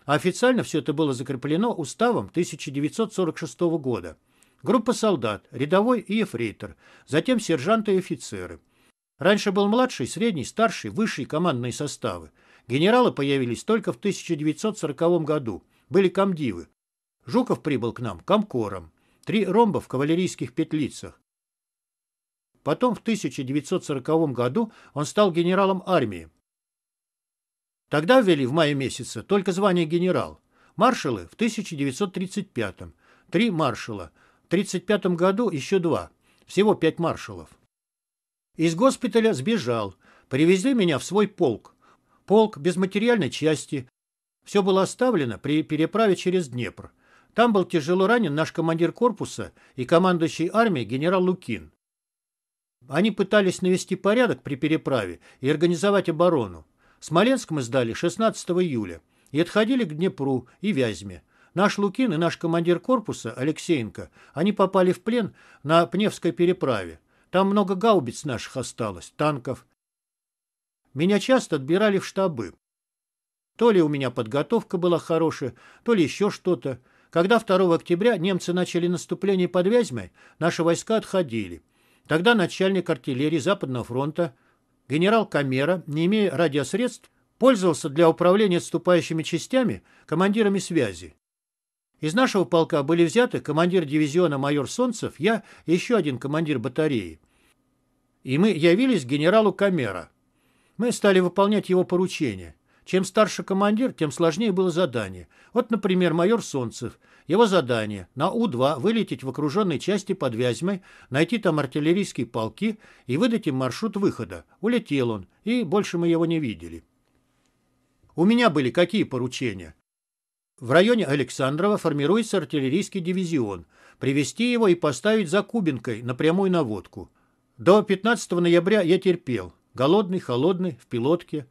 А официально все это было закреплено уставом тысяча девятьсот сорок шестого года. Группа солдат, рядовой и ефрейтор, затем сержанты и офицеры. Раньше был младший, средний, старший, высший командные составы. Генералы появились только в тысяча девятьсот сороковом году. Были комдивы. Жуков прибыл к нам комкором. Три ромба в кавалерийских петлицах. Потом в тысяча девятьсот сороковом году он стал генералом армии. Тогда ввели в мае месяце только звание генерал. Маршалы в тысяча девятьсот тридцать пятом. Три маршала. В тысяча девятьсот тридцать пятом году еще два. Всего пять маршалов. Из госпиталя сбежал. Привезли меня в свой полк. Полк без материальной части. Все было оставлено при переправе через Днепр. Там был тяжело ранен наш командир корпуса и командующий армией генерал Лукин. Они пытались навести порядок при переправе и организовать оборону. Смоленск мы сдали шестнадцатого июля и отходили к Днепру и Вязьме. Наш Лукин и наш командир корпуса Алексеенко, они попали в плен на Пневской переправе. Там много гаубиц наших осталось, танков. Меня часто отбирали в штабы. То ли у меня подготовка была хорошая, то ли еще что-то. Когда второго октября немцы начали наступление под Вязьмой, наши войска отходили. Тогда начальник артиллерии Западного фронта, генерал Камера, не имея радиосредств, пользовался для управления отступающими частями командирами связи. Из нашего полка были взяты командир дивизиона майор Солнцев, я и еще один командир батареи. И мы явились к генералу Камера. Мы стали выполнять его поручения. Чем старше командир, тем сложнее было задание. Вот, например, майор Солнцев. Его задание на У два вылететь в окруженной части под Вязьмой, найти там артиллерийские полки и выдать им маршрут выхода. Улетел он, и больше мы его не видели. У меня были какие поручения? В районе Александрова формируется артиллерийский дивизион. Привести его и поставить за Кубинкой на прямую наводку. До пятнадцатого ноября я терпел. Голодный, холодный, в пилотке.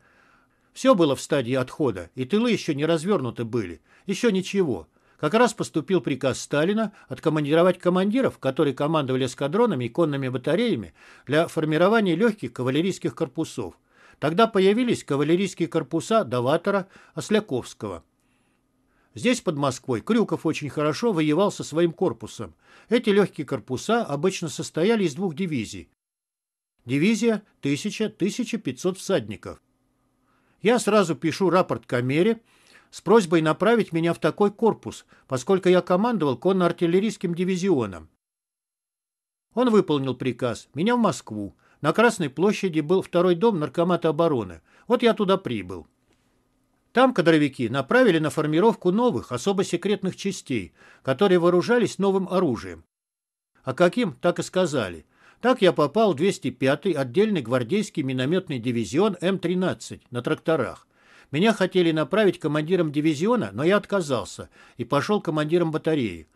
Все было в стадии отхода, и тылы еще не развернуты были. Еще ничего. Как раз поступил приказ Сталина откомандировать командиров, которые командовали эскадронами и конными батареями, для формирования легких кавалерийских корпусов. Тогда появились кавалерийские корпуса Доватора, Осляковского. Здесь, под Москвой, Крюков очень хорошо воевал со своим корпусом. Эти легкие корпуса обычно состояли из двух дивизий. Дивизия тысяча — тысяча пятьсот всадников. Я сразу пишу рапорт Камере с просьбой направить меня в такой корпус, поскольку я командовал конно-артиллерийским дивизионом. Он выполнил приказ. Меня в Москву. На Красной площади был второй дом наркомата обороны. Вот я туда прибыл. Там кадровики направили на формировку новых, особо секретных частей, которые вооружались новым оружием. А каким, так и сказали. Так я попал в двести пятый отдельный гвардейский минометный дивизион М тринадцать на тракторах. Меня хотели направить командиром дивизиона, но я отказался и пошел командиром батареи.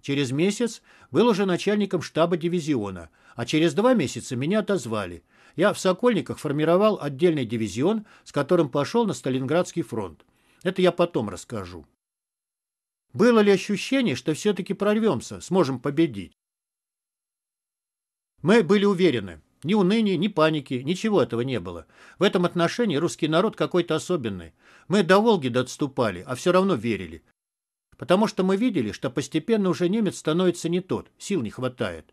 Через месяц был уже начальником штаба дивизиона, а через два месяца меня отозвали. Я в Сокольниках формировал отдельный дивизион, с которым пошел на Сталинградский фронт. Это я потом расскажу. Было ли ощущение, что все-таки прорвемся, сможем победить? Мы были уверены. Ни уныния, ни паники, ничего этого не было. В этом отношении русский народ какой-то особенный. Мы до Волги доотступали, а все равно верили. Потому что мы видели, что постепенно уже немец становится не тот, сил не хватает.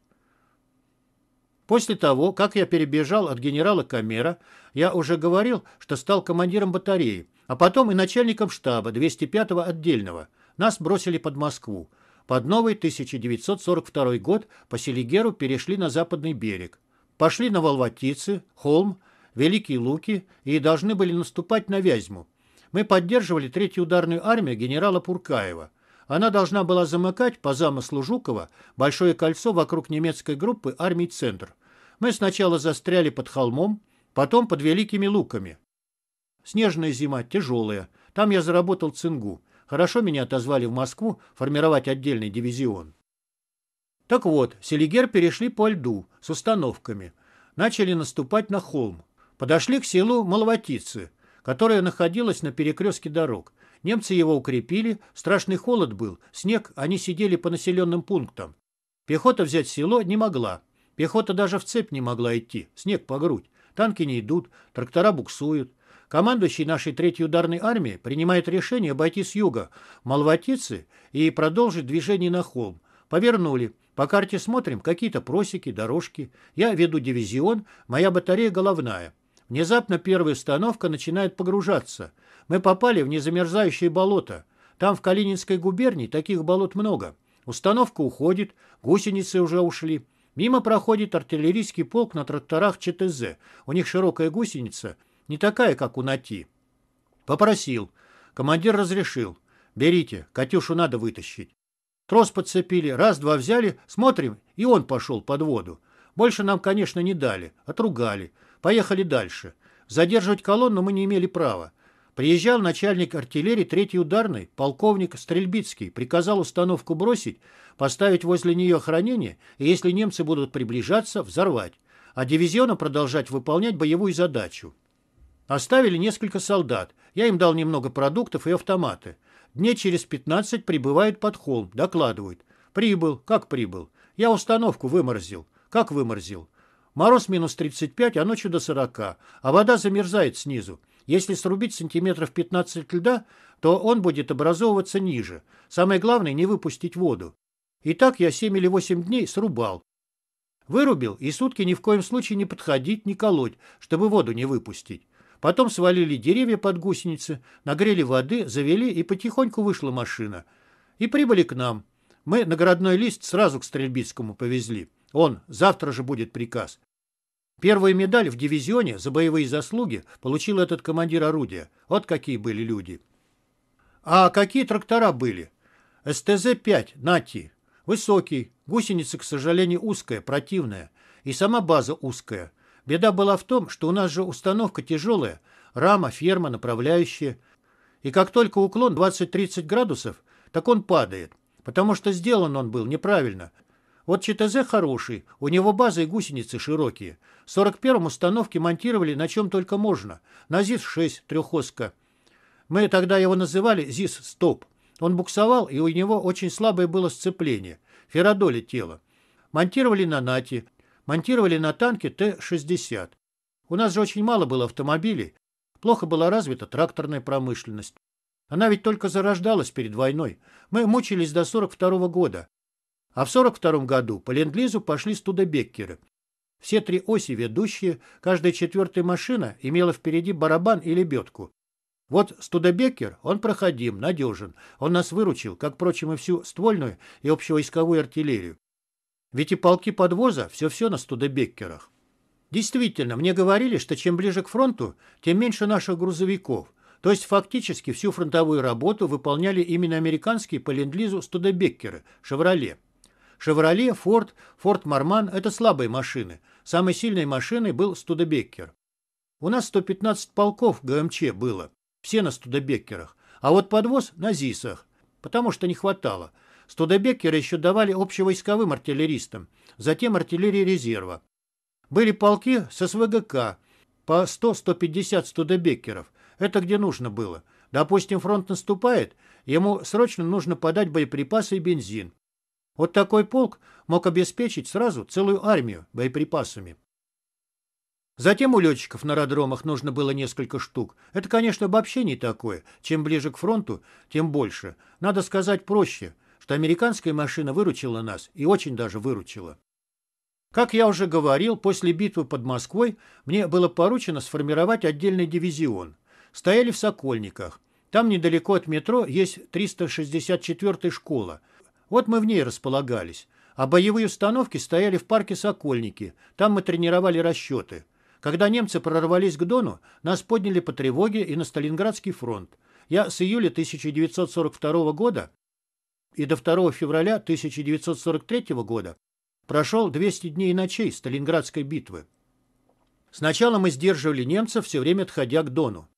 После того, как я перебежал от генерала Камера, я уже говорил, что стал командиром батареи, а потом и начальником штаба двести пятого отдельного. Нас бросили под Москву. Под новый тысяча девятьсот сорок второй год по Селигеру перешли на западный берег. Пошли на Волватицы, Холм, Великие Луки и должны были наступать на Вязьму. Мы поддерживали третью ударную армию генерала Пуркаева. Она должна была замыкать, по замыслу Жукова, большое кольцо вокруг немецкой группы армий «Центр». Мы сначала застряли под холмом, потом под Великими Луками. Снежная зима, тяжелая. Там я заработал цингу. Хорошо меня отозвали в Москву формировать отдельный дивизион. Так вот, Селигер перешли по льду с установками. Начали наступать на холм. Подошли к селу Молватицы, которое находилось на перекрестке дорог. Немцы его укрепили, страшный холод был, снег, они сидели по населенным пунктам. Пехота взять село не могла. Пехота даже в цепь не могла идти, снег по грудь. Танки не идут, трактора буксуют. Командующий нашей третьей ударной армии принимает решение обойти с юга Молватицы и продолжить движение на холм. Повернули. По карте смотрим, какие-то просеки, дорожки. Я веду дивизион, моя батарея головная. Внезапно первая установка начинает погружаться. Мы попали в незамерзающее болото. Там в Калининской губернии таких болот много. Установка уходит, гусеницы уже ушли. Мимо проходит артиллерийский полк на тракторах ЧТЗ. У них широкая гусеница, не такая, как у НАТИ. Попросил. Командир разрешил. Берите, Катюшу надо вытащить. Трос подцепили, раз-два взяли, смотрим, и он пошел под воду. Больше нам, конечно, не дали, отругали. Поехали дальше. Задерживать колонну мы не имели права. Приезжал начальник артиллерии третьей ударной, полковник Стрельбицкий, приказал установку бросить, поставить возле нее охранение, и если немцы будут приближаться, взорвать, а дивизиону продолжать выполнять боевую задачу. Оставили несколько солдат. Я им дал немного продуктов и автоматы. Дней через пятнадцать прибывают под холм, докладывают. Прибыл, как прибыл. Я установку выморозил. Как выморозил? Мороз минус тридцать пять, а ночью до сорока, а вода замерзает снизу. Если срубить сантиметров пятнадцать льда, то он будет образовываться ниже. Самое главное, не выпустить воду. И так я семь или восемь дней срубал. Вырубил, и сутки ни в коем случае не подходить, не колоть, чтобы воду не выпустить. Потом свалили деревья под гусеницы, нагрели воды, завели, и потихоньку вышла машина. И прибыли к нам. Мы наградной лист сразу к Стрельбицкому повезли. Он, завтра же будет приказ. Первую медаль в дивизионе за боевые заслуги получил этот командир орудия. Вот какие были люди. А какие трактора были? эс тэ зэ пять, НАТИ. Высокий. Гусеница, к сожалению, узкая, противная. И сама база узкая. Беда была в том, что у нас же установка тяжелая. Рама, ферма, направляющая. И как только уклон двадцать-тридцать градусов, так он падает. Потому что сделан он был неправильно. Вот ЧТЗ хороший, у него базы и гусеницы широкие. В сорок первом установке монтировали на чем только можно. На ЗИС шесть трехоска. Мы тогда его называли ЗИС-стоп. Он буксовал, и у него очень слабое было сцепление. Феррадо летело. Монтировали на НАТИ. Монтировали на танке тэ шестьдесят. У нас же очень мало было автомобилей. Плохо была развита тракторная промышленность. Она ведь только зарождалась перед войной. Мы мучились до сорок второго года. А в сорок втором году по ленд-лизу пошли студебеккеры. Все три оси ведущие, каждая четвертая машина имела впереди барабан и лебедку. Вот студебеккер, он проходим, надежен. Он нас выручил, как, впрочем, и всю ствольную и общевойсковую артиллерию. Ведь и полки подвоза все-все на студебеккерах. Действительно, мне говорили, что чем ближе к фронту, тем меньше наших грузовиков. То есть фактически всю фронтовую работу выполняли именно американские по ленд-лизу студебеккеры, «Шевроле». «Шевроле», «Форд», «Форд Морман» — это слабые машины. Самой сильной машиной был «Студебеккер». У нас сто пятнадцать полков гэ эм че было, все на «Студебеккерах», а вот подвоз на «Зисах», потому что не хватало. «Студебеккеры» еще давали общевойсковым артиллеристам, затем артиллерии резерва. Были полки с эс вэ гэ ка, по сто-сто пятьдесят «Студебеккеров», это где нужно было. Допустим, фронт наступает, ему срочно нужно подать боеприпасы и бензин. Вот такой полк мог обеспечить сразу целую армию боеприпасами. Затем у летчиков на аэродромах нужно было несколько штук. Это, конечно, вообще не такое. Чем ближе к фронту, тем больше. Надо сказать проще, что американская машина выручила нас и очень даже выручила. Как я уже говорил, после битвы под Москвой мне было поручено сформировать отдельный дивизион. Стояли в Сокольниках. Там недалеко от метро есть триста шестьдесят четвёртая школа. Вот мы в ней располагались. А боевые установки стояли в парке Сокольники. Там мы тренировали расчеты. Когда немцы прорвались к Дону, нас подняли по тревоге и на Сталинградский фронт. Я с июля тысяча девятьсот сорок второго года и до второго февраля тысяча девятьсот сорок третьего года прошел двести дней и ночей Сталинградской битвы. Сначала мы сдерживали немцев, все время отходя к Дону.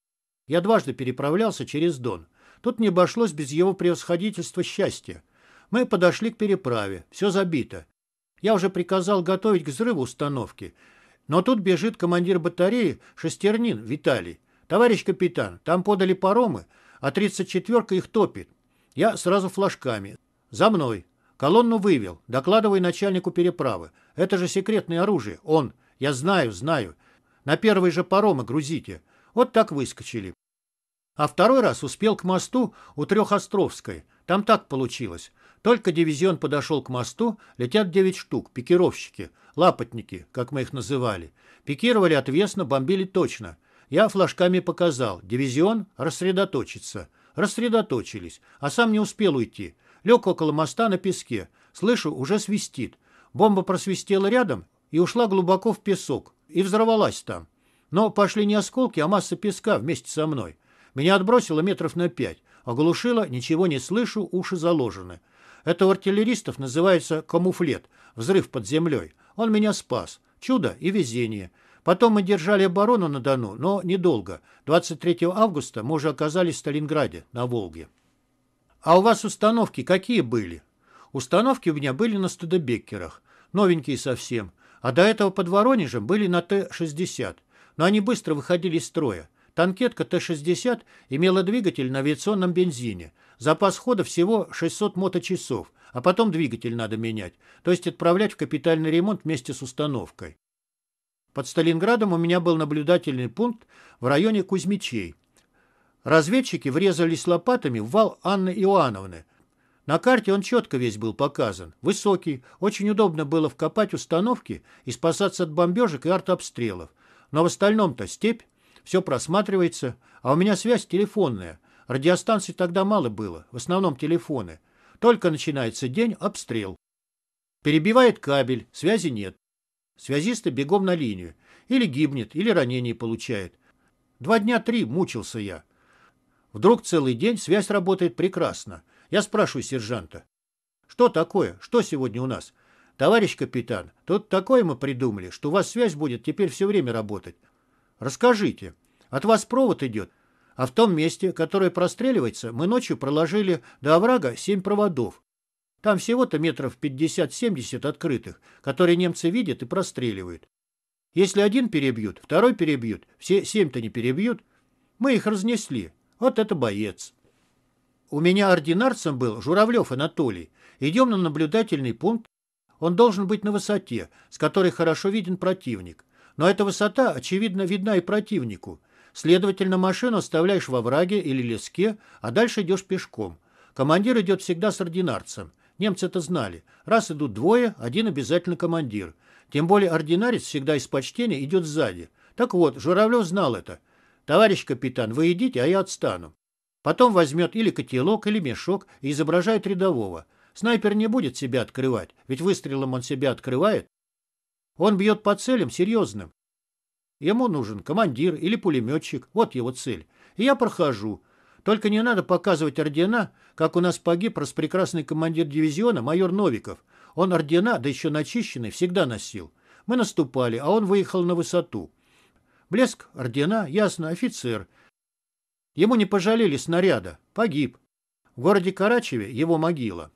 Я дважды переправлялся через Дон. Тут не обошлось без его превосходительства счастья. Мы подошли к переправе. Все забито. Я уже приказал готовить к взрыву установки. Но тут бежит командир батареи Шестернин Виталий. «Товарищ капитан, там подали паромы, а тридцать четвёрка их топит». Я сразу флажками. «За мной». Колонну вывел. Докладывай начальнику переправы. «Это же секретное оружие». Он. «Я знаю, знаю. На первые же паромы грузите». Вот так выскочили. А второй раз успел к мосту у Трехостровской. Там так получилось. Только дивизион подошел к мосту, летят девять штук, пикировщики, лапотники, как мы их называли. Пикировали отвесно, бомбили точно. Я флажками показал. Дивизион рассредоточится. Рассредоточились. А сам не успел уйти. Лег около моста на песке. Слышу, уже свистит. Бомба просвистела рядом и ушла глубоко в песок. И взорвалась там. Но пошли не осколки, а масса песка вместе со мной. Меня отбросило метров на пять. Оглушило, ничего не слышу, уши заложены. Это у артиллеристов называется камуфлет, взрыв под землей. Он меня спас. Чудо и везение. Потом мы держали оборону на Дону, но недолго. двадцать третьего августа мы уже оказались в Сталинграде, на Волге. А у вас установки какие были? Установки у меня были на Студебеккерах. Новенькие совсем. А до этого под Воронежем были на Т-шестьдесят. Но они быстро выходили из строя. Танкетка Т-шестьдесят имела двигатель на авиационном бензине. Запас хода всего шестьсот моточасов, а потом двигатель надо менять, то есть отправлять в капитальный ремонт вместе с установкой. Под Сталинградом у меня был наблюдательный пункт в районе Кузьмичей. Разведчики врезались лопатами в вал Анны Иоанновны. На карте он четко весь был показан, высокий, очень удобно было вкопать установки и спасаться от бомбежек и артобстрелов. Но в остальном-то степь. Все просматривается, а у меня связь телефонная. Радиостанций тогда мало было, в основном телефоны. Только начинается день, обстрел. Перебивает кабель, связи нет. Связисты бегом на линию. Или гибнет, или ранение получает. Два дня три мучился я. Вдруг целый день связь работает прекрасно. Я спрашиваю сержанта. Что такое? Что сегодня у нас? Товарищ капитан, тут такое мы придумали, что у вас связь будет теперь все время работать. «Расскажите. От вас провод идет. А в том месте, которое простреливается, мы ночью проложили до оврага семь проводов. Там всего-то метров пятьдесят-семьдесят открытых, которые немцы видят и простреливают. Если один перебьют, второй перебьют, все семь-то не перебьют. Мы их разнесли. Вот это боец». У меня ординарцем был Журавлев Анатолий. Идем на наблюдательный пункт. Он должен быть на высоте, с которой хорошо виден противник. Но эта высота, очевидно, видна и противнику. Следовательно, машину оставляешь во враге или леске, а дальше идешь пешком. Командир идет всегда с ординарцем. Немцы это знали. Раз идут двое, один обязательно командир. Тем более ординарец всегда из почтения идет сзади. Так вот, Журавлев знал это. «Товарищ капитан, вы идите, а я отстану». Потом возьмет или котелок, или мешок и изображает рядового. Снайпер не будет себя открывать, ведь выстрелом он себя открывает. Он бьет по целям серьезным. Ему нужен командир или пулеметчик. Вот его цель. И я прохожу. Только не надо показывать ордена, как у нас погиб распрекрасный командир дивизиона майор Новиков. Он ордена, да еще начищенный, всегда носил. Мы наступали, а он выехал на высоту. Блеск ордена, ясно, офицер. Ему не пожалели снаряда. Погиб. В городе Карачеве его могила.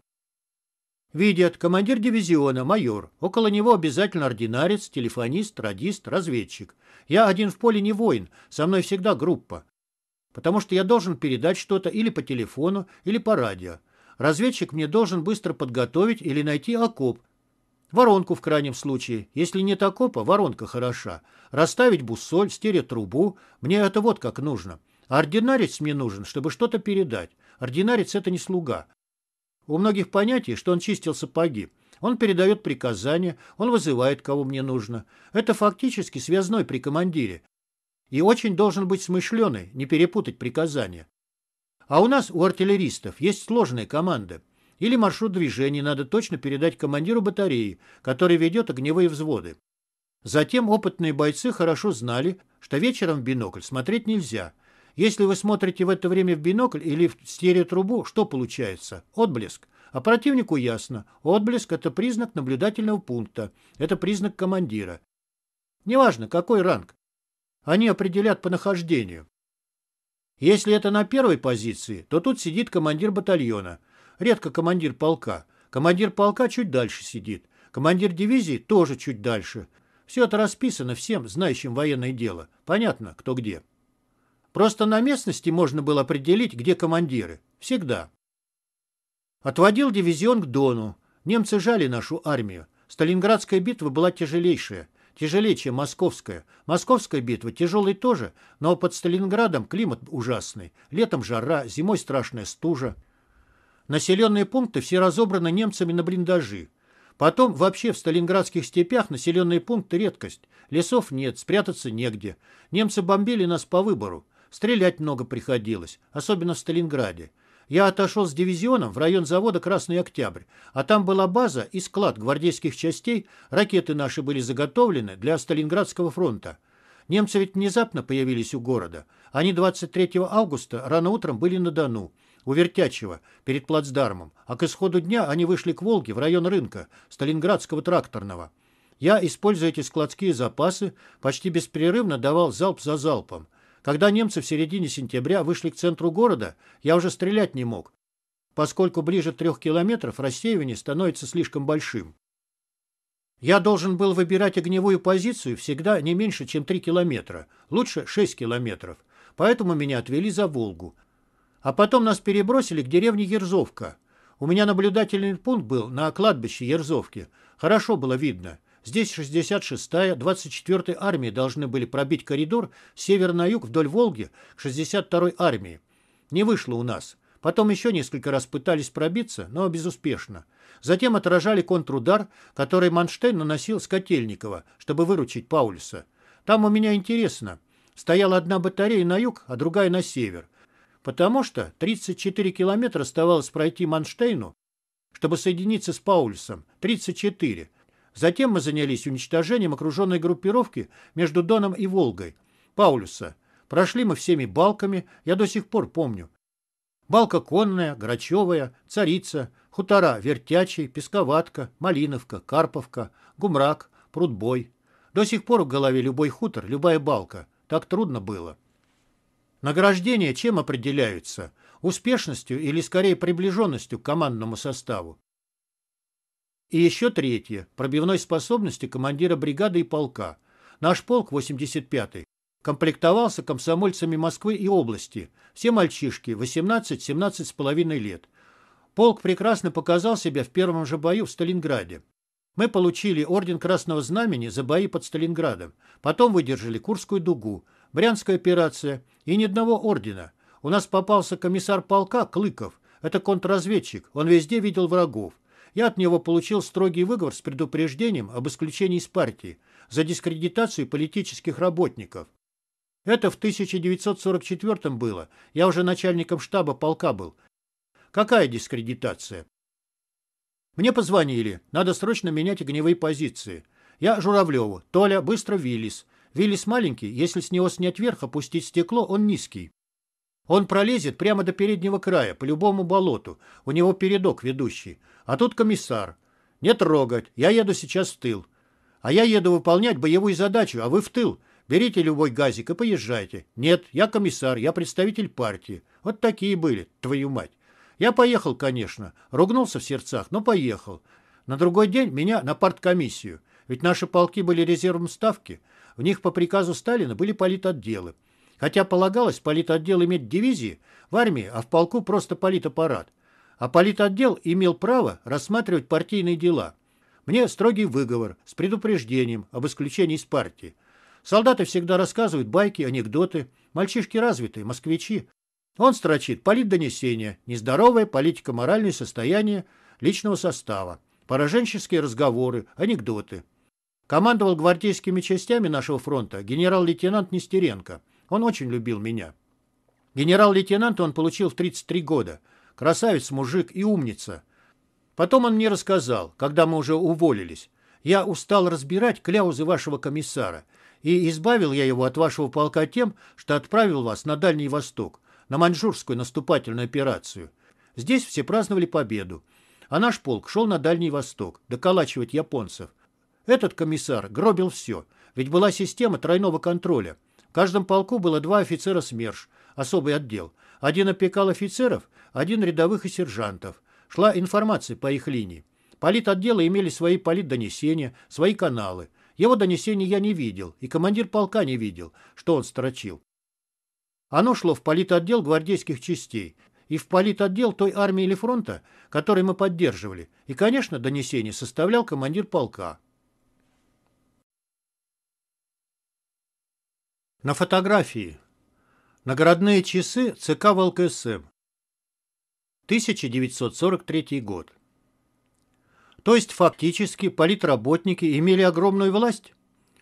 Видят, командир дивизиона, майор. Около него обязательно ординарец, телефонист, радист, разведчик. Я один в поле не воин, со мной всегда группа. Потому что я должен передать что-то или по телефону, или по радио. Разведчик мне должен быстро подготовить или найти окоп. Воронку в крайнем случае. Если нет окопа, воронка хороша. Расставить буссоль, стереть трубу. Мне это вот как нужно. А ординарец мне нужен, чтобы что-то передать. Ординарец — это не слуга. У многих понятий, что он чистил сапоги. Он передает приказания, он вызывает, кого мне нужно. Это фактически связной при командире. И очень должен быть смышленый, не перепутать приказания. А у нас, у артиллеристов, есть сложные команды. Или маршрут движения надо точно передать командиру батареи, который ведет огневые взводы. Затем опытные бойцы хорошо знали, что вечером в бинокль смотреть нельзя. Если вы смотрите в это время в бинокль или в стереотрубу, что получается? Отблеск. А противнику ясно. Отблеск – это признак наблюдательного пункта. Это признак командира. Неважно, какой ранг. Они определят по нахождению. Если это на первой позиции, то тут сидит командир батальона. Редко командир полка. Командир полка чуть дальше сидит. Командир дивизии тоже чуть дальше. Все это расписано всем, знающим военное дело. Понятно, кто где. Просто на местности можно было определить, где командиры. Всегда. Отводил дивизион к Дону. Немцы жали нашу армию. Сталинградская битва была тяжелейшая. Тяжелее, чем московская. Московская битва тяжелая тоже, но под Сталинградом климат ужасный. Летом жара, зимой страшная стужа. Населенные пункты все разобраны немцами на блиндажи. Потом вообще в сталинградских степях населенные пункты редкость. Лесов нет, спрятаться негде. Немцы бомбили нас по выбору. Стрелять много приходилось, особенно в Сталинграде. Я отошел с дивизионом в район завода «Красный Октябрь», а там была база и склад гвардейских частей, ракеты наши были заготовлены для Сталинградского фронта. Немцы ведь внезапно появились у города. Они двадцать третьего августа рано утром были на Дону, у Вертячева, перед плацдармом, а к исходу дня они вышли к Волге в район рынка, Сталинградского тракторного. Я, используя эти складские запасы, почти беспрерывно давал залп за залпом. Когда немцы в середине сентября вышли к центру города, я уже стрелять не мог, поскольку ближе трех километров рассеивание становится слишком большим. Я должен был выбирать огневую позицию всегда не меньше, чем три километра, лучше шесть километров, поэтому меня отвели за Волгу. А потом нас перебросили к деревне Ерзовка. У меня наблюдательный пункт был на кладбище Ерзовки, хорошо было видно. Здесь шестьдесят шестая, двадцать четвёртая армии должны были пробить коридор с севера на юг вдоль Волги к шестьдесят второй армии. Не вышло у нас. Потом еще несколько раз пытались пробиться, но безуспешно. Затем отражали контрудар, который Манштейн наносил с Котельникова, чтобы выручить Паулюса. Там у меня интересно. Стояла одна батарея на юг, а другая на север. Потому что тридцать четыре километра оставалось пройти Манштейну, чтобы соединиться с Паулюсом. тридцать четыре. Затем мы занялись уничтожением окруженной группировки между Доном и Волгой, Паулюса. Прошли мы всеми балками, я до сих пор помню. Балка Конная, Грачевая, Царица, хутора Вертячий, Песковатка, Малиновка, Карповка, Гумрак, Прудбой. До сих пор в голове любой хутор, любая балка. Так трудно было. Награждения чем определяются? Успешностью или, скорее, приближенностью к командному составу? И еще третье – пробивной способности командира бригады и полка. Наш полк, восемьдесят пятый, комплектовался комсомольцами Москвы и области. Все мальчишки, восемнадцать-семнадцать с половиной лет. Полк прекрасно показал себя в первом же бою в Сталинграде. Мы получили орден Красного Знамени за бои под Сталинградом. Потом выдержали Курскую дугу, Брянская операция и ни одного ордена. У нас попался комиссар полка Клыков. Это контрразведчик, он везде видел врагов. Я от него получил строгий выговор с предупреждением об исключении из партии за дискредитацию политических работников. Это в тысяча девятьсот сорок четвёртом было. Я уже начальником штаба полка был. Какая дискредитация? Мне позвонили. Надо срочно менять огневые позиции. Я Журавлеву. Толя, быстро Виллис. Виллис маленький. Если с него снять верх, опустить стекло, он низкий. Он пролезет прямо до переднего края, по любому болоту. У него передок ведущий. А тут комиссар. Не трогать, я еду сейчас в тыл. А я еду выполнять боевую задачу, а вы в тыл. Берите любой газик и поезжайте. Нет, я комиссар, я представитель партии. Вот такие были, твою мать. Я поехал, конечно. Ругнулся в сердцах, но поехал. На другой день меня на парткомиссию. Ведь наши полки были резервом ставки. В них по приказу Сталина были политотделы. Хотя полагалось политотдел иметь дивизии в армии, а в полку просто политаппарат. А политотдел имел право рассматривать партийные дела. Мне строгий выговор с предупреждением об исключении из партии. Солдаты всегда рассказывают байки, анекдоты. Мальчишки развитые, москвичи. Он строчит политдонесения, нездоровое политико-моральное состояние личного состава, пораженческие разговоры, анекдоты. Командовал гвардейскими частями нашего фронта генерал-лейтенант Нестеренко. Он очень любил меня. Генерал-лейтенанта он получил в тридцать три года. Красавец, мужик и умница. Потом он мне рассказал, когда мы уже уволились. Я устал разбирать кляузы вашего комиссара. И избавил я его от вашего полка тем, что отправил вас на Дальний Восток, на маньчжурскую наступательную операцию. Здесь все праздновали победу. А наш полк шел на Дальний Восток, доколачивать японцев. Этот комиссар гробил все, ведь была система тройного контроля. В каждом полку было два офицера СМЕРШ, особый отдел. Один опекал офицеров, один рядовых и сержантов. Шла информация по их линии. Политотделы имели свои политдонесения, свои каналы. Его донесений я не видел, и командир полка не видел, что он строчил. Оно шло в политотдел гвардейских частей и в политотдел той армии или фронта, который мы поддерживали. И, конечно, донесение составлял командир полка. На фотографии. Наградные часы ЦК ВЛКСМ. тысяча девятьсот сорок третий год. То есть фактически политработники имели огромную власть?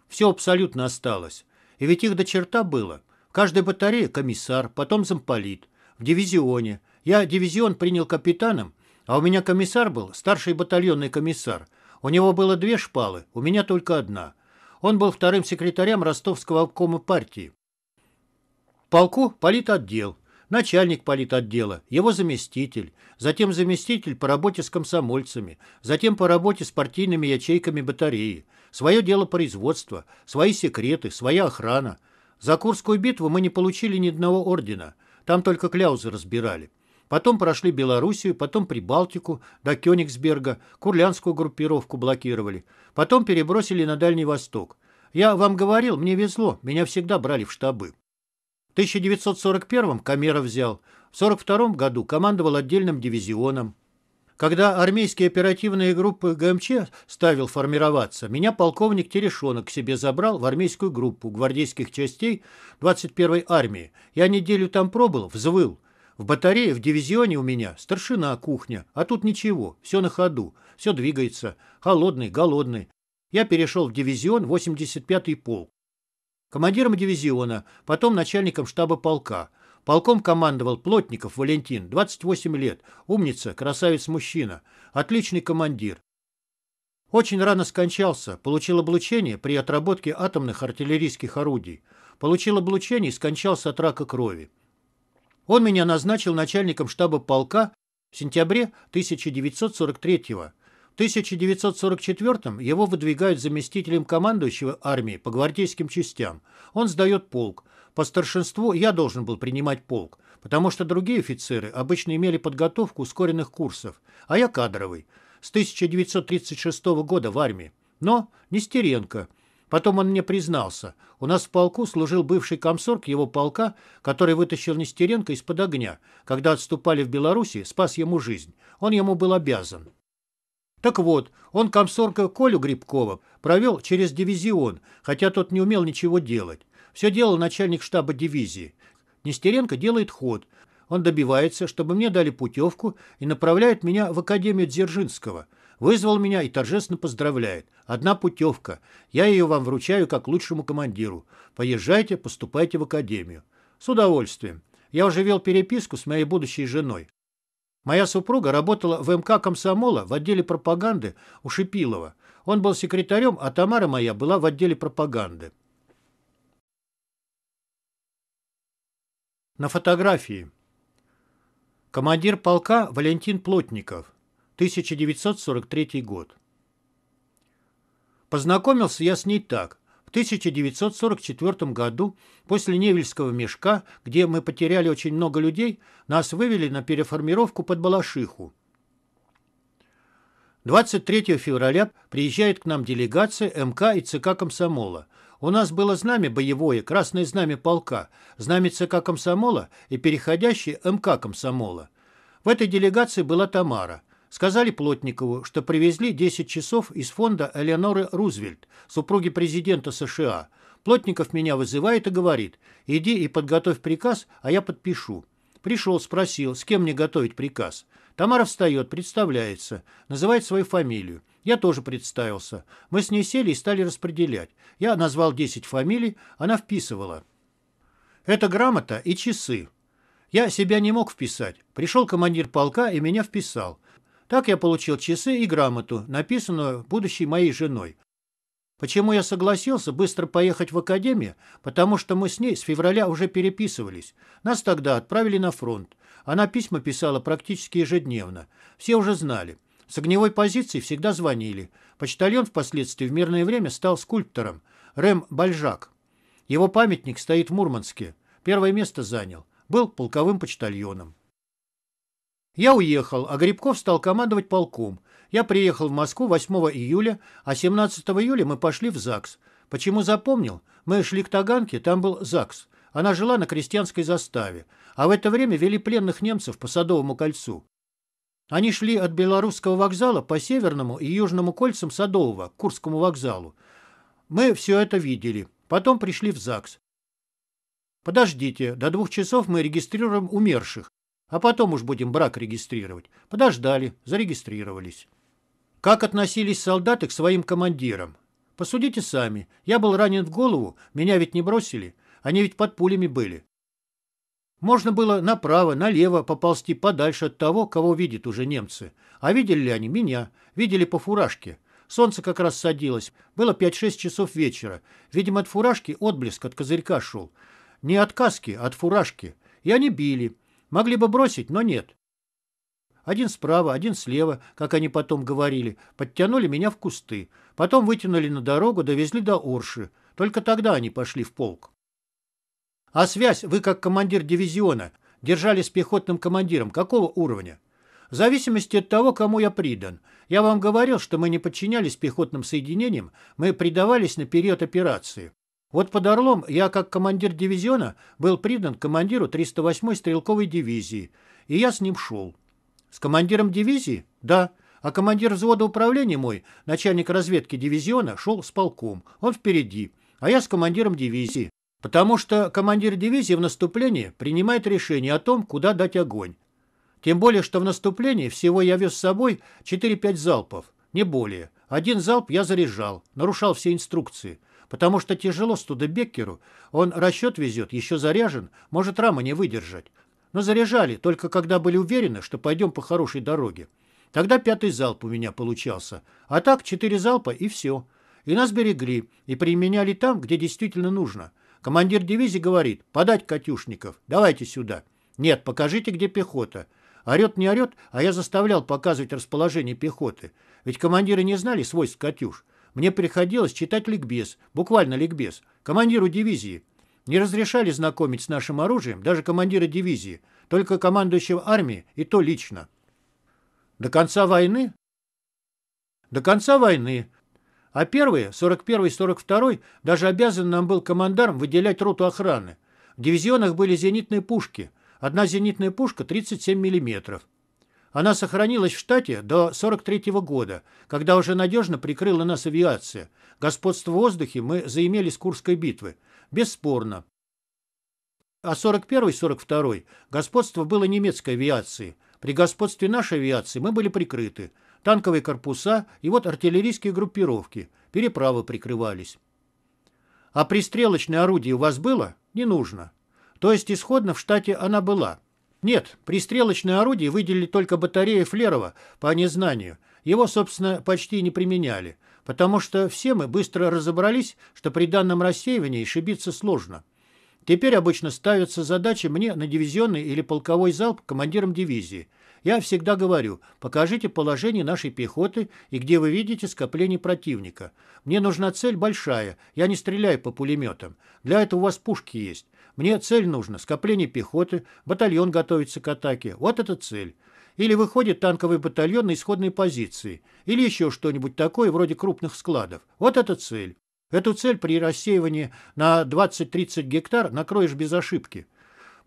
Все абсолютно осталось. И ведь их до черта было. В каждой батарее комиссар, потом замполит. В дивизионе. Я дивизион принял капитаном, а у меня комиссар был, старший батальонный комиссар. У него было две шпалы, у меня только одна. Он был вторым секретарем ростовского обкома партии. В полку политотдел. Начальник политотдела, его заместитель, затем заместитель по работе с комсомольцами, затем по работе с партийными ячейками батареи, свое дело производства, свои секреты, своя охрана. За Курскую битву мы не получили ни одного ордена, там только кляузы разбирали. Потом прошли Белоруссию, потом Прибалтику до Кёнигсберга, Курлянскую группировку блокировали, потом перебросили на Дальний Восток. Я вам говорил, мне везло, меня всегда брали в штабы. В тысяча девятьсот сорок первом Камеров взял, в сорок втором году командовал отдельным дивизионом. Когда армейские оперативные группы ГМЧ ставил формироваться, меня полковник Терешонок к себе забрал в армейскую группу гвардейских частей двадцать первой армии. Я неделю там пробыл, взвыл. В батарее, в дивизионе у меня старшина, кухня, а тут ничего, все на ходу, все двигается, холодный, голодный. Я перешел в дивизион восемьдесят пятый полк. Командиром дивизиона, потом начальником штаба полка. Полком командовал Плотников Валентин, двадцать восемь лет, умница, красавец-мужчина, отличный командир. Очень рано скончался, получил облучение при отработке атомных артиллерийских орудий. Получил облучение и скончался от рака крови. Он меня назначил начальником штаба полка в сентябре тысяча девятьсот сорок третьего. В тысяча девятьсот сорок четвёртом его выдвигают заместителем командующего армии по гвардейским частям. Он сдает полк. По старшинству я должен был принимать полк, потому что другие офицеры обычно имели подготовку ускоренных курсов, а я кадровый. С тысяча девятьсот тридцать шестого года в армии. Но Нестеренко. Потом он мне признался. У нас в полку служил бывший комсорг его полка, который вытащил Нестеренко из-под огня. Когда отступали в Белоруссии, спас ему жизнь. Он ему был обязан. Так вот, он комсорга Колю Грибкова провел через дивизион, хотя тот не умел ничего делать. Все делал начальник штаба дивизии. Нестеренко делает ход. Он добивается, чтобы мне дали путевку и направляет меня в академию Дзержинского. Вызвал меня и торжественно поздравляет. Одна путевка. Я ее вам вручаю как лучшему командиру. Поезжайте, поступайте в академию. С удовольствием. Я уже вел переписку с моей будущей женой. Моя супруга работала в МК комсомола в отделе пропаганды у Шипилова. Он был секретарем, а Тамара моя была в отделе пропаганды. На фотографии. Командир полка Валентин Плотников. тысяча девятьсот сорок третий год. Познакомился я с ней так. В тысяча девятьсот сорок четвёртом году, после Невельского мешка, где мы потеряли очень много людей, нас вывели на переформировку под Балашиху. двадцать третьего февраля приезжает к нам делегация МК и ЦК комсомола. У нас было знамя боевое, красное знамя полка, знамя ЦК комсомола и переходящее МК комсомола. В этой делегации была Тамара. Сказали Плотникову, что привезли десять часов из фонда Элеоноры Рузвельт, супруги президента США. Плотников меня вызывает и говорит: «Иди и подготовь приказ, а я подпишу». Пришел, спросил, с кем мне готовить приказ. Тамара встает, представляется, называет свою фамилию. Я тоже представился. Мы с ней сели и стали распределять. Я назвал десять фамилий, она вписывала. Это грамота и часы. Я себя не мог вписать. Пришел командир полка и меня вписал. Так я получил часы и грамоту, написанную будущей моей женой. Почему я согласился быстро поехать в академию? Потому что мы с ней с февраля уже переписывались. Нас тогда отправили на фронт. Она письма писала практически ежедневно. Все уже знали. С огневой позиции всегда звонили. Почтальон впоследствии в мирное время стал скульптором. Рэм Бальжак. Его памятник стоит в Мурманске. Первое место занял. Был полковым почтальоном. Я уехал, а Грибков стал командовать полком. Я приехал в Москву восьмого июля, а семнадцатого июля мы пошли в ЗАГС. Почему запомнил? Мы шли к Таганке, там был ЗАГС. Она жила на Крестьянской заставе. А в это время вели пленных немцев по Садовому кольцу. Они шли от Белорусского вокзала по Северному и Южному кольцам Садового к Курскому вокзалу. Мы все это видели. Потом пришли в ЗАГС. Подождите, до двух часов мы регистрируем умерших. А потом уж будем брак регистрировать. Подождали, зарегистрировались. Как относились солдаты к своим командирам? Посудите сами. Я был ранен в голову, меня ведь не бросили. Они ведь под пулями были. Можно было направо, налево поползти подальше от того, кого видят уже немцы. А видели ли они меня? Видели по фуражке. Солнце как раз садилось. Было пять-шесть часов вечера. Видимо, от фуражки отблеск от козырька шел. Не от каски, а от фуражки. И они били. Могли бы бросить, но нет. Один справа, один слева, как они потом говорили, подтянули меня в кусты. Потом вытянули на дорогу, довезли до Орши. Только тогда они пошли в полк. А связь вы, как командир дивизиона, держали с пехотным командиром какого уровня? В зависимости от того, кому я придан. Я вам говорил, что мы не подчинялись пехотным соединениям, мы предавались на период операции. Вот под Орлом я, как командир дивизиона, был придан командиру триста восьмой стрелковой дивизии, и я с ним шел. С командиром дивизии? Да. А командир взвода управления мой, начальник разведки дивизиона, шел с полком. Он впереди, а я с командиром дивизии. Потому что командир дивизии в наступлении принимает решение о том, куда дать огонь. Тем более, что в наступлении всего я вез с собой четыре-пять залпов, не более. Один залп я заряжал, нарушал все инструкции. Потому что тяжело Студебеккеру, он расчет везет, еще заряжен, может рама не выдержать. Но заряжали, только когда были уверены, что пойдем по хорошей дороге. Тогда пятый залп у меня получался. А так четыре залпа и все. И нас берегли, и применяли там, где действительно нужно. Командир дивизии говорит: подать катюшников, давайте сюда. Нет, покажите, где пехота. Орет, не орет, а я заставлял показывать расположение пехоты. Ведь командиры не знали свойств «Катюш». Мне приходилось читать ликбез, буквально ликбез, командиру дивизии. Не разрешали знакомить с нашим оружием даже командира дивизии, только командующего армией, и то лично. До конца войны? До конца войны. А первые, сорок первый сорок второй, даже обязан нам был командарм выделять роту охраны. В дивизионах были зенитные пушки. Одна зенитная пушка тридцать семь миллиметров. Она сохранилась в штате до сорок третьего года, когда уже надежно прикрыла нас авиация. Господство в воздухе мы заимели с Курской битвы. Бесспорно. А сорок первый сорок второй господство было немецкой авиации. При господстве нашей авиации мы были прикрыты. Танковые корпуса и вот артиллерийские группировки. Переправы прикрывались. А пристрелочное орудие у вас было? Не нужно. То есть исходно в штате она была. Нет, пристрелочное орудие выделили только батареи Флерова по незнанию. Его, собственно, почти не применяли, потому что все мы быстро разобрались, что при данном рассеивании ошибиться сложно. Теперь обычно ставится задача мне на дивизионный или полковой залп командиром дивизии. Я всегда говорю: покажите положение нашей пехоты и где вы видите скопление противника. Мне нужна цель большая, я не стреляю по пулеметам. Для этого у вас пушки есть. Мне цель нужна, скопление пехоты, батальон готовится к атаке. Вот это цель. Или выходит танковый батальон на исходные позиции. Или еще что-нибудь такое, вроде крупных складов. Вот это цель. Эту цель при рассеивании на двадцать-тридцать гектар накроешь без ошибки.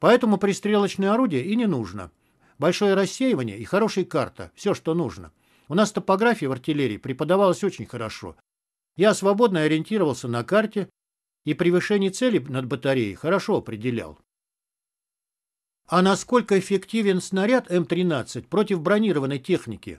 Поэтому пристрелочное орудие и не нужно. большое рассеивание и хорошая карта. Все, что нужно. У нас топография в артиллерии преподавалась очень хорошо. Я свободно ориентировался на карте и превышение цели над батареей хорошо определял. А насколько эффективен снаряд эм тринадцать против бронированной техники?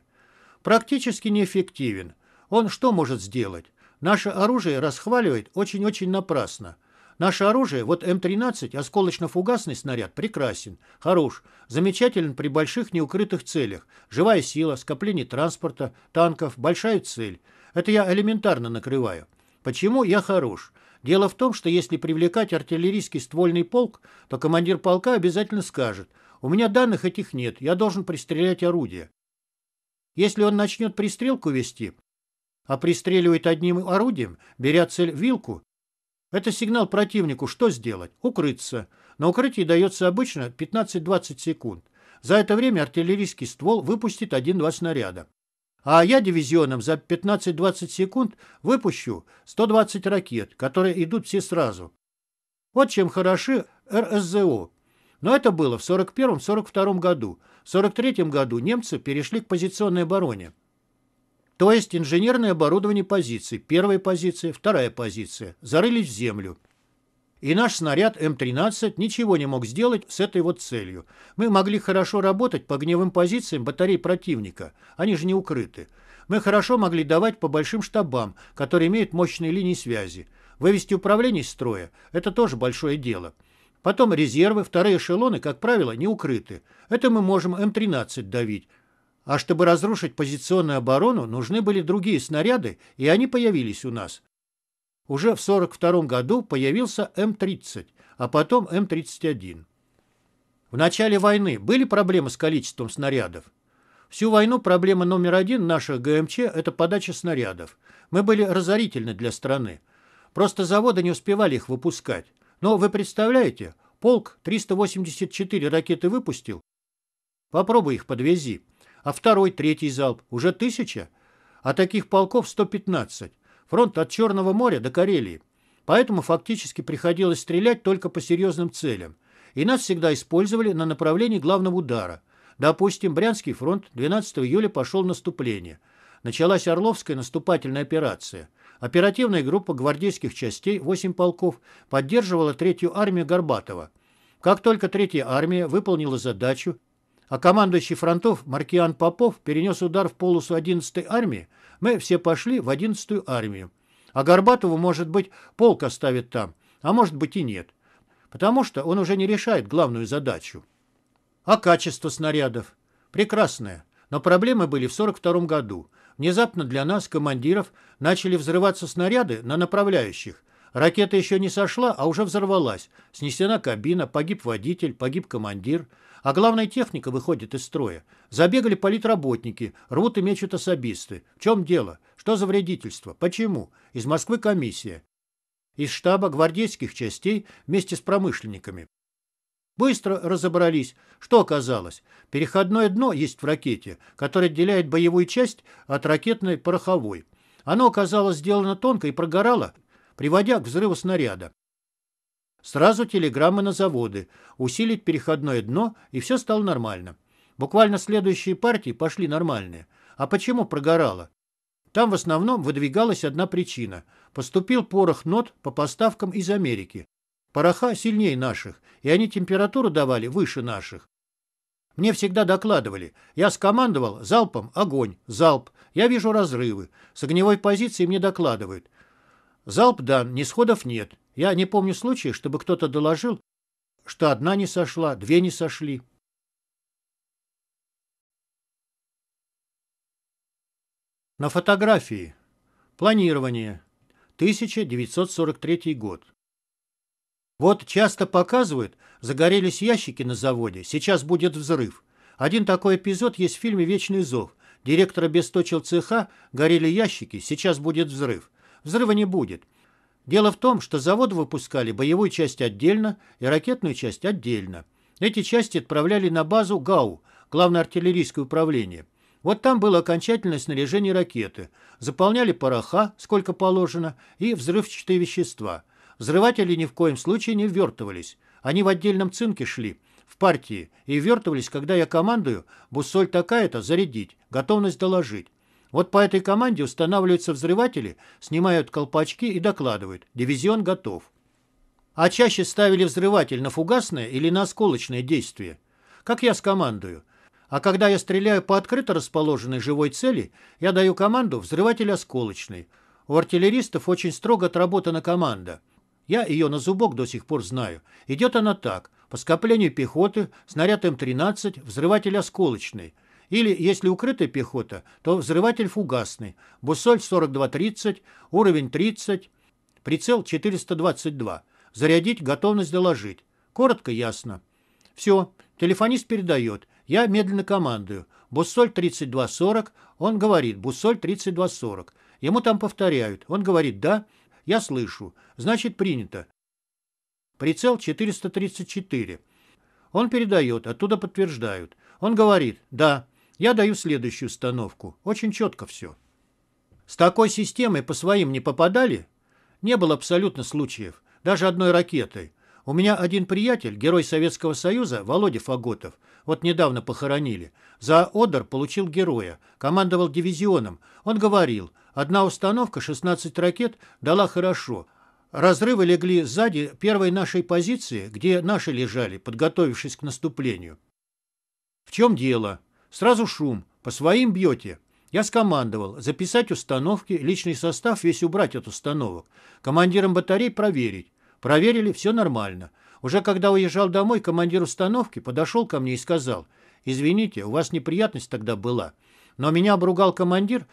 Практически неэффективен. Он что может сделать? Наше оружие расхваливает очень-очень напрасно. Наше оружие, вот эм тринадцать, осколочно-фугасный снаряд, прекрасен, хорош, замечателен при больших неукрытых целях. Живая сила, скопление транспорта, танков, большая цель. Это я элементарно накрываю. Почему я хорош? Дело в том, что если привлекать артиллерийский ствольный полк, то командир полка обязательно скажет: «У меня данных этих нет, я должен пристрелять орудие». Если он начнет пристрелку вести, а пристреливает одним орудием, беря цель в вилку, это сигнал противнику, что сделать? Укрыться. На укрытии дается обычно пятнадцать-двадцать секунд. За это время артиллерийский ствол выпустит один-два снаряда. А я дивизионом за пятнадцать-двадцать секунд выпущу сто двадцать ракет, которые идут все сразу. Вот чем хороши РСЗО. Но это было в сорок первом — сорок втором году. В сорок третьем году немцы перешли к позиционной обороне. То есть инженерное оборудование позиций. Первая позиция, вторая позиция. Зарылись в землю. И наш снаряд эм тринадцать ничего не мог сделать с этой вот целью. Мы могли хорошо работать по огневым позициям батарей противника. Они же не укрыты. Мы хорошо могли давать по большим штабам, которые имеют мощные линии связи. Вывести управление из строя – это тоже большое дело. Потом резервы, вторые эшелоны, как правило, не укрыты. Это мы можем эм тринадцать давить. А чтобы разрушить позиционную оборону, нужны были другие снаряды, и они появились у нас. Уже в сорок втором году появился эм тридцать, а потом эм тридцать один. В начале войны были проблемы с количеством снарядов? Всю войну проблема номер один наших гэ эм че – это подача снарядов. Мы были разорительны для страны. Просто заводы не успевали их выпускать. Но вы представляете, полк триста восемьдесят четыре ракеты выпустил? Попробуй их подвези. А второй, третий залп уже тысяча, а таких полков сто пятнадцать. Фронт от Черного моря до Карелии. Поэтому фактически приходилось стрелять только по серьезным целям. И нас всегда использовали на направлении главного удара. Допустим, Брянский фронт двенадцатого июля пошел в наступление. Началась Орловская наступательная операция. Оперативная группа гвардейских частей, восемь полков, поддерживала третью армию Горбатова. Как только третья армия выполнила задачу, а командующий фронтов Маркиан Попов перенес удар в полосу одиннадцатой армии, мы все пошли в одиннадцатую армию. А Горбатову, может быть, полк оставит там, а может быть и нет, потому что он уже не решает главную задачу. А качество снарядов? Прекрасное, но проблемы были в сорок втором году. Внезапно для нас, командиров, начали взрываться снаряды на направляющих. Ракета еще не сошла, а уже взорвалась. Снесена кабина, погиб водитель, погиб командир. А главная техника выходит из строя. Забегали политработники, рвут и мечут особисты. В чем дело? Что за вредительство? Почему? Из Москвы комиссия. Из штаба гвардейских частей вместе с промышленниками. Быстро разобрались. Что оказалось? Переходное дно есть в ракете, которое отделяет боевую часть от ракетной пороховой. Оно оказалось сделано тонко и прогорало, приводя к взрыву снаряда. Сразу телеграммы на заводы, усилить переходное дно, и все стало нормально. Буквально следующие партии пошли нормальные. А почему прогорало? Там в основном выдвигалась одна причина. Поступил порох НОТ по поставкам из Америки. Пороха сильнее наших, и они температуру давали выше наших. Мне всегда докладывали. Я скомандовал залпом огонь, залп. Я вижу разрывы. С огневой позиции мне докладывают. Залп дан, нисходов нет. Я не помню случая, чтобы кто-то доложил, что одна не сошла, две не сошли. На фотографии. Планирование. тысяча девятьсот сорок третий год. Вот часто показывают, загорелись ящики на заводе, сейчас будет взрыв. Один такой эпизод есть в фильме «Вечный зов». Директор обесточил цеха, горели ящики, сейчас будет взрыв. Взрыва не будет. Дело в том, что заводы выпускали боевую часть отдельно и ракетную часть отдельно. Эти части отправляли на базу ГАУ, Главное артиллерийское управление. Вот там было окончательное снаряжение ракеты. Заполняли пороха, сколько положено, и взрывчатые вещества. Взрыватели ни в коем случае не ввертывались. Они в отдельном цинке шли, в партии и ввертывались, когда я командую, буссоль такая-то, зарядить, готовность доложить. Вот по этой команде устанавливаются взрыватели, снимают колпачки и докладывают: дивизион готов. А чаще ставили взрыватель на фугасное или на осколочное действие. Как я скомандую. А когда я стреляю по открыто расположенной живой цели, я даю команду «взрыватель осколочный». У артиллеристов очень строго отработана команда. Я ее на зубок до сих пор знаю. Идет она так. По скоплению пехоты, снаряд М тринадцать, взрыватель осколочный. Или, если укрытая пехота, то взрыватель фугасный. Буссоль сорок два тридцать, уровень тридцать, прицел четыреста двадцать два. Зарядить, готовность доложить. Коротко, ясно. Все. Телефонист передает. Я медленно командую. Буссоль тридцать два сорок. Он говорит: буссоль тридцать два сорок. Ему там повторяют. Он говорит: да. Я слышу. Значит, принято. Прицел четыреста тридцать четыре. Он передает. Оттуда подтверждают. Он говорит: да. Я даю следующую установку. Очень четко все. С такой системой по своим не попадали? Не было абсолютно случаев. Даже одной ракетой. У меня один приятель, герой Советского Союза, Володя Фаготов, вот недавно похоронили, за Одер получил героя, командовал дивизионом. Он говорил: одна установка, шестнадцать ракет, дала хорошо. Разрывы легли сзади первой нашей позиции, где наши лежали, подготовившись к наступлению. В чем дело? Сразу шум. По своим бьете. Я скомандовал записать установки, личный состав весь убрать от установок. Командирам батарей проверить. Проверили, все нормально. Уже когда уезжал домой, командир установки подошел ко мне и сказал: извините, у вас неприятность тогда была. Но меня обругал командир,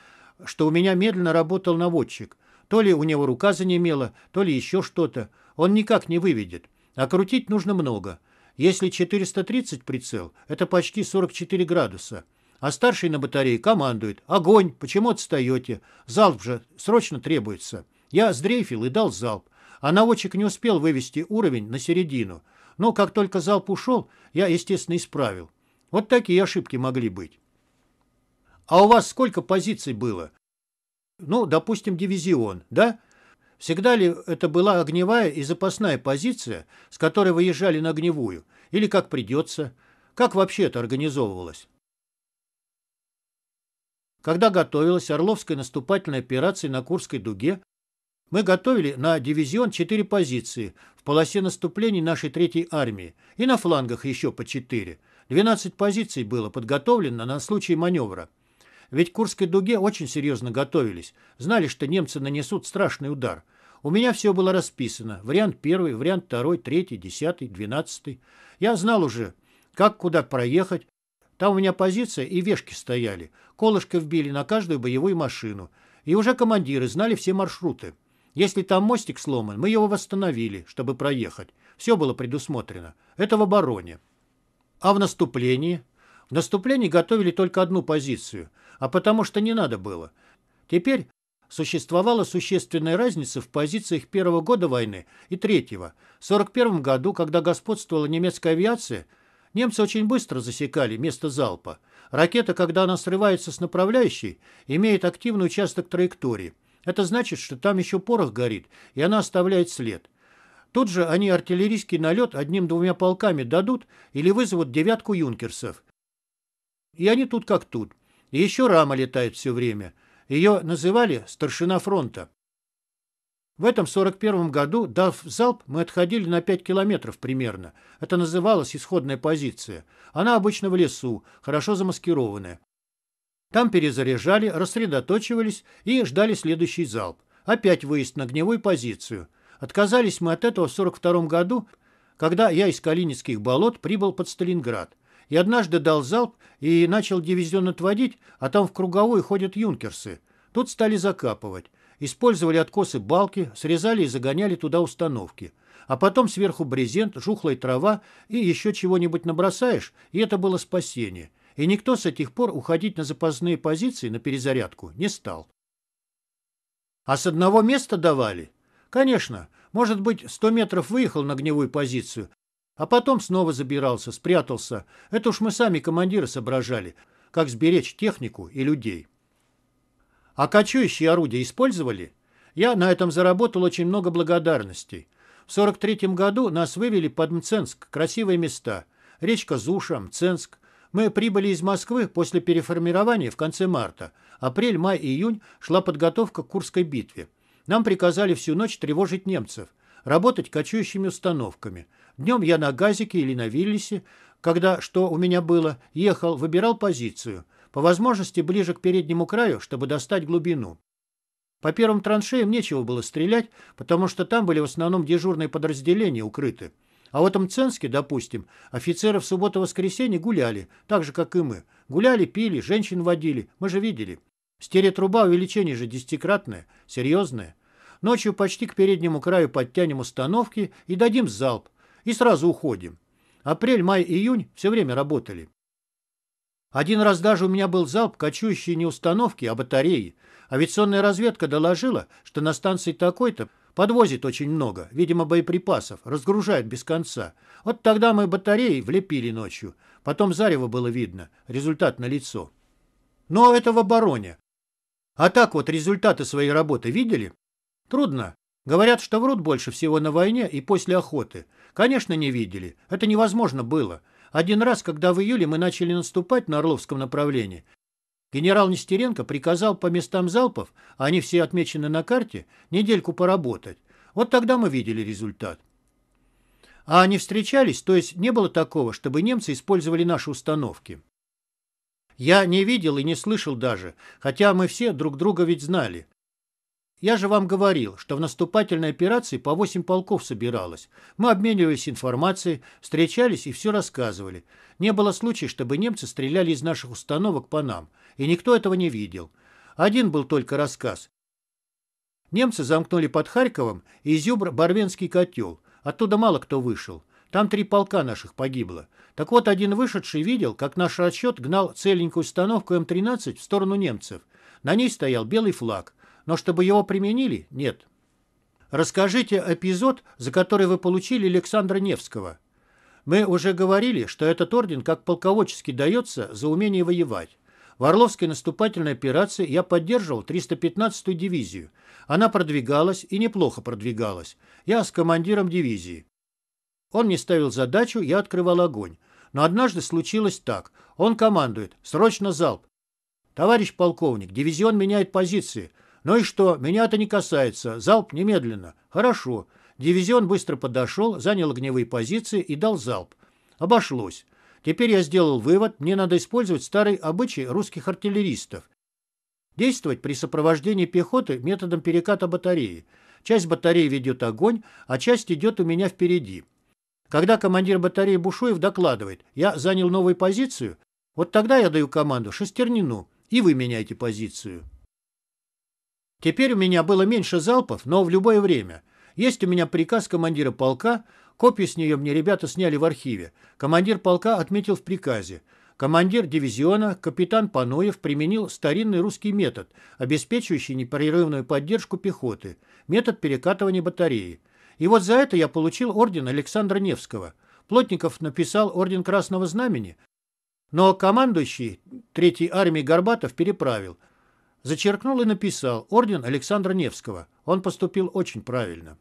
что у меня медленно работал наводчик. То ли у него рука занемела, то ли еще что-то. Он никак не выведет. А крутить нужно много. Если четыреста тридцать прицел, это почти сорок четыре градуса. А старший на батарее командует: огонь, почему отстаете? Залп же срочно требуется. Я сдрейфил и дал залп. А наводчик не успел вывести уровень на середину. Но как только залп ушел, я, естественно, исправил. Вот такие ошибки могли быть. А у вас сколько позиций было? Ну, допустим, дивизион, да? Всегда ли это была огневая и запасная позиция, с которой выезжали на огневую? Или как придется? Как вообще это организовывалось? Когда готовилась Орловская наступательная операция на Курской дуге, мы готовили на дивизион четыре позиции в полосе наступлений нашей третьей армии и на флангах еще по четыре. двенадцать позиций было подготовлено на случай маневра. Ведь к Курской дуге очень серьезно готовились, знали, что немцы нанесут страшный удар. У меня все было расписано. Вариант первый, вариант второй, третий, десятый, двенадцатый. Я знал уже, как куда проехать. Там у меня позиция и вешки стояли. Колышко вбили на каждую боевую машину. И уже командиры знали все маршруты. Если там мостик сломан, мы его восстановили, чтобы проехать. Все было предусмотрено. Это в обороне. А в наступлении? В наступлении готовили только одну позицию, а потому что не надо было. Теперь существовала существенная разница в позициях первого года войны и третьего. В сорок первом году, когда господствовала немецкая авиация, немцы очень быстро засекали место залпа. Ракета, когда она срывается с направляющей, имеет активный участок траектории. Это значит, что там еще порох горит, и она оставляет след. Тут же они артиллерийский налет одним-двумя полками дадут или вызовут девятку юнкерсов. И они тут как тут. И еще рама летает все время. Ее называли «старшина фронта». В этом сорок первом году, дав залп, мы отходили на пять километров примерно. Это называлась исходная позиция. Она обычно в лесу, хорошо замаскированная. Там перезаряжали, рассредоточивались и ждали следующий залп. Опять выезд на огневую позицию. Отказались мы от этого в сорок втором году, когда я из Калининских болот прибыл под Сталинград. И однажды дал залп и начал дивизион отводить, а там в круговую ходят юнкерсы. Тут стали закапывать. Использовали откосы балки, срезали и загоняли туда установки. А потом сверху брезент, жухлая трава и еще чего-нибудь набросаешь, и это было спасение. И никто с этих пор уходить на запасные позиции на перезарядку не стал. А с одного места давали? Конечно, может быть, сто метров выехал на огневую позицию, а потом снова забирался, спрятался. Это уж мы сами командиры соображали, как сберечь технику и людей. А кочующие орудия использовали? Я на этом заработал очень много благодарностей. В сорок третьем году нас вывели под Мценск, красивые места. речка Зуша, Мценск. Мы прибыли из Москвы после переформирования в конце марта. Апрель, май, июнь шла подготовка к Курской битве. Нам приказали всю ночь тревожить немцев, работать кочующими установками. Днем я на газике или на Виллисе, когда что у меня было, ехал, выбирал позицию. По возможности ближе к переднему краю, чтобы достать глубину. По первым траншеям нечего было стрелять, потому что там были в основном дежурные подразделения укрыты. А вот в Мценске, допустим, офицеры в субботу-воскресенье гуляли, так же, как и мы. Гуляли, пили, женщин водили, мы же видели. Стереотруба увеличение же десятикратное, серьезное. Ночью почти к переднему краю подтянем установки и дадим залп. И сразу уходим. Апрель, май, июнь все время работали. Один раз даже у меня был залп, кочующий не установки, а батареи. Авиационная разведка доложила, что на станции такой-то подвозит очень много, видимо, боеприпасов, разгружает без конца. Вот тогда мы батареи влепили ночью. Потом зарево было видно, результат налицо. Но это в обороне. А так вот результаты своей работы видели? Трудно. Говорят, что врут больше всего на войне и после охоты. Конечно, не видели. Это невозможно было. Один раз, когда в июле мы начали наступать на Орловском направлении, генерал Нестеренко приказал по местам залпов, а они все отмечены на карте, недельку поработать. Вот тогда мы видели результат. А они встречались, то есть не было такого, чтобы немцы использовали наши установки. Я не видел и не слышал даже, хотя мы все друг друга ведь знали. Я же вам говорил, что в наступательной операции по восемь полков собиралось. Мы обменивались информацией, встречались и все рассказывали. Не было случая, чтобы немцы стреляли из наших установок по нам. И никто этого не видел. Один был только рассказ. Немцы замкнули под Харьковом и Изюбр Барвенский котел. Оттуда мало кто вышел. Там три полка наших погибло. Так вот, один вышедший видел, как наш расчет гнал целенькую установку М тринадцать в сторону немцев. На ней стоял белый флаг. Но чтобы его применили, нет. Расскажите эпизод, за который вы получили Александра Невского. Мы уже говорили, что этот орден как полководчески дается за умение воевать. В Орловской наступательной операции я поддерживал триста пятнадцатую дивизию. Она продвигалась и неплохо продвигалась. Я с командиром дивизии. Он мне ставил задачу, я открывал огонь. Но однажды случилось так. Он командует: срочно залп. Товарищ полковник, дивизион меняет позиции. «Ну и что? Меня это не касается. Залп немедленно». «Хорошо». Дивизион быстро подошел, занял огневые позиции и дал залп. Обошлось. Теперь я сделал вывод, мне надо использовать старый обычай русских артиллеристов. Действовать при сопровождении пехоты методом переката батареи. Часть батареи ведет огонь, а часть идет у меня впереди. Когда командир батареи Бушуев докладывает: «Я занял новую позицию», вот тогда я даю команду: «Шестернину, и вы меняете позицию». Теперь у меня было меньше залпов, но в любое время. Есть у меня приказ командира полка, копию с нее мне ребята сняли в архиве. Командир полка отметил в приказе. Командир дивизиона, капитан Паноев, применил старинный русский метод, обеспечивающий непрерывную поддержку пехоты, метод перекатывания батареи. И вот за это я получил орден Александра Невского. Плотников написал орден Красного Знамени, но командующий Третьей армией Горбатов переправил. Зачеркнул и написал орден Александра Невского. Он поступил очень правильно.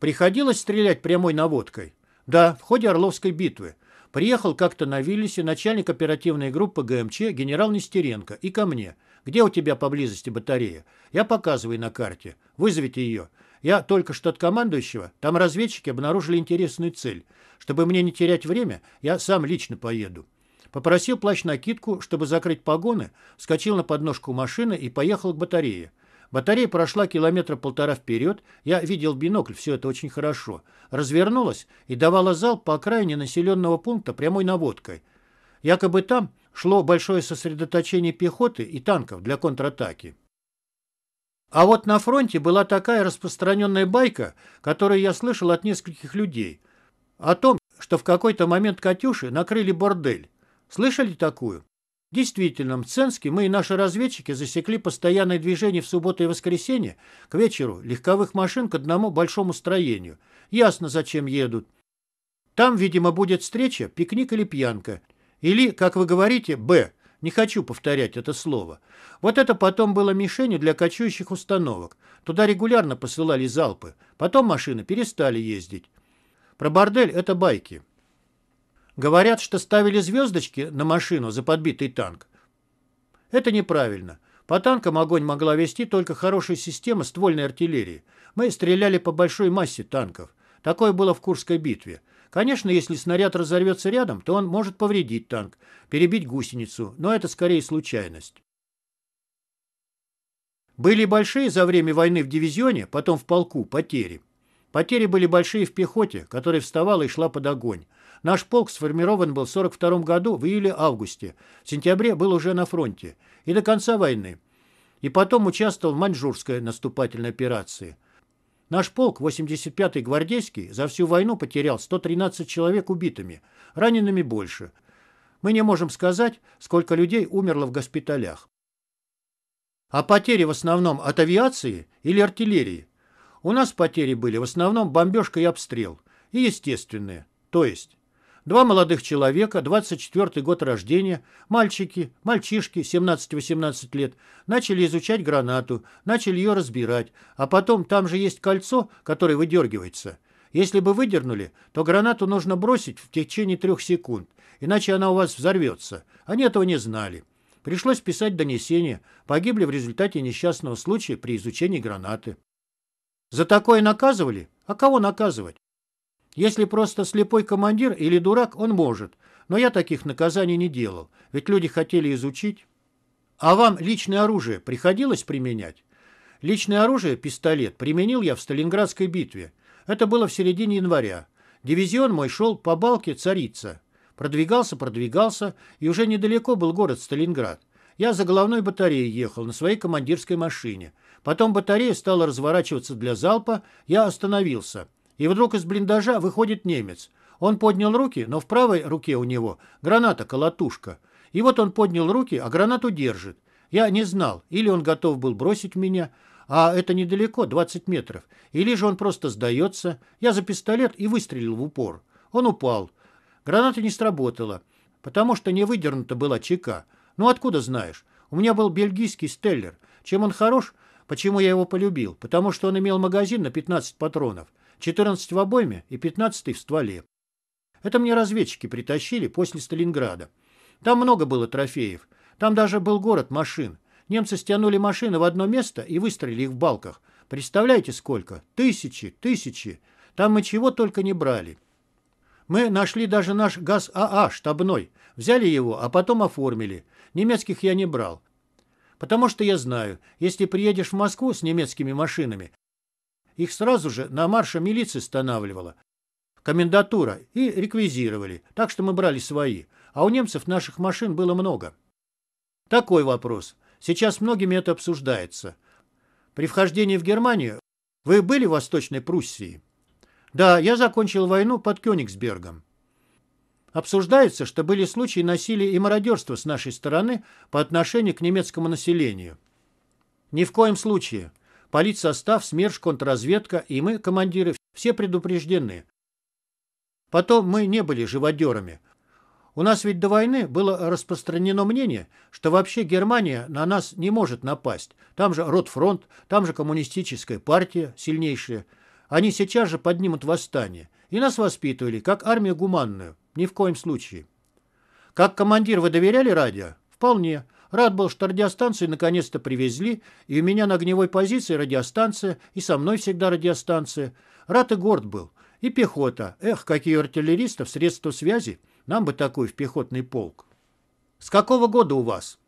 Приходилось стрелять прямой наводкой? Да, в ходе Орловской битвы. Приехал как-то на Виллисе начальник оперативной группы гэ эм че генерал Нестеренко и ко мне. Где у тебя поблизости батарея? Я показываю на карте. Вызовите ее. Я только что от командующего, там разведчики обнаружили интересную цель. Чтобы мне не терять время, я сам лично поеду. Попросил плащ-накидку, чтобы закрыть погоны, вскочил на подножку машины и поехал к батарее. Батарея прошла километра полтора вперед, я видел в бинокль, все это очень хорошо. Развернулась и давала залп по окраине населенного пункта прямой наводкой. Якобы там шло большое сосредоточение пехоты и танков для контратаки. А вот на фронте была такая распространенная байка, которую я слышал от нескольких людей, о том, что в какой-то момент «Катюши» накрыли бордель. Слышали такую? Действительно, в Мценске мы и наши разведчики засекли постоянное движение в субботу и воскресенье к вечеру легковых машин к одному большому строению. Ясно, зачем едут. Там, видимо, будет встреча, пикник или пьянка. Или, как вы говорите, «Б». Не хочу повторять это слово. Вот это потом было мишенью для кочующих установок. Туда регулярно посылали залпы. Потом машины перестали ездить. Про бордель это байки. Говорят, что ставили звездочки на машину за подбитый танк. Это неправильно. По танкам огонь могла вести только хорошая система ствольной артиллерии. Мы стреляли по большой массе танков. Такое было в Курской битве. Конечно, если снаряд разорвется рядом, то он может повредить танк, перебить гусеницу, но это скорее случайность. Были большие за время войны в дивизионе, потом в полку, потери. Потери были большие в пехоте, которая вставала и шла под огонь. Наш полк сформирован был в сорок втором году в июле-августе, в сентябре был уже на фронте и до конца войны. И потом участвовал в Маньчжурской наступательной операции. Наш полк, восемьдесят пятый гвардейский, за всю войну потерял сто тринадцать человек убитыми, ранеными больше. Мы не можем сказать, сколько людей умерло в госпиталях. А потери в основном от авиации или артиллерии? У нас потери были в основном бомбежка и обстрел, и естественные, то есть... Два молодых человека, двадцать четвёртый год рождения, мальчики, мальчишки, семнадцать-восемнадцать лет, начали изучать гранату, начали ее разбирать, а потом там же есть кольцо, которое выдергивается. Если бы выдернули, то гранату нужно бросить в течение трех секунд, иначе она у вас взорвется. Они этого не знали. Пришлось писать донесение, погибли в результате несчастного случая при изучении гранаты. За такое наказывали? А кого наказывать? Если просто слепой командир или дурак, он может. Но я таких наказаний не делал, ведь люди хотели изучить. А вам личное оружие приходилось применять? Личное оружие, пистолет, применил я в Сталинградской битве. Это было в середине января. Дивизион мой шел по балке Царица. Продвигался, продвигался, и уже недалеко был город Сталинград. Я за головной батареей ехал на своей командирской машине. Потом батарея стала разворачиваться для залпа, я остановился. И вдруг из блиндажа выходит немец. Он поднял руки, но в правой руке у него граната-колотушка. И вот он поднял руки, а гранату держит. Я не знал, или он готов был бросить меня, а это недалеко, двадцать метров, или же он просто сдается. Я за пистолет и выстрелил в упор. Он упал. Граната не сработала, потому что не выдернута была чека. Ну откуда знаешь? У меня был бельгийский Стеллер. Чем он хорош? Почему я его полюбил? Потому что он имел магазин на пятнадцать патронов. четырнадцать в обойме и пятнадцать в стволе. Это мне разведчики притащили после Сталинграда. Там много было трофеев. Там даже был город машин. Немцы стянули машины в одно место и выстрелили их в балках. Представляете, сколько? Тысячи, тысячи. Там мы чего только не брали. Мы нашли даже наш ГАЗ АА штабной. Взяли его, а потом оформили. Немецких я не брал. Потому что я знаю, если приедешь в Москву с немецкими машинами, их сразу же на марше милиция останавливала, комендатура, и реквизировали, так что мы брали свои, а у немцев наших машин было много. Такой вопрос. Сейчас многими это обсуждается. При вхождении в Германию вы были в Восточной Пруссии? Да, я закончил войну под Кёнигсбергом. Обсуждается, что были случаи насилия и мародерства с нашей стороны по отношению к немецкому населению. Ни в коем случае. Политсостав, СМЕРШ, контрразведка и мы, командиры, все предупреждены. Потом мы не были живодерами. У нас ведь до войны было распространено мнение, что вообще Германия на нас не может напасть. Там же Ротфронт, там же коммунистическая партия сильнейшая. Они сейчас же поднимут восстание. И нас воспитывали как армию гуманную. Ни в коем случае. Как командир вы доверяли радио? Вполне. Рад был, что радиостанцию наконец-то привезли, и у меня на огневой позиции радиостанция, и со мной всегда радиостанция. Рад и горд был. И пехота. Эх, какие артиллеристов, средства связи. Нам бы такой в пехотный полк. С какого года у вас?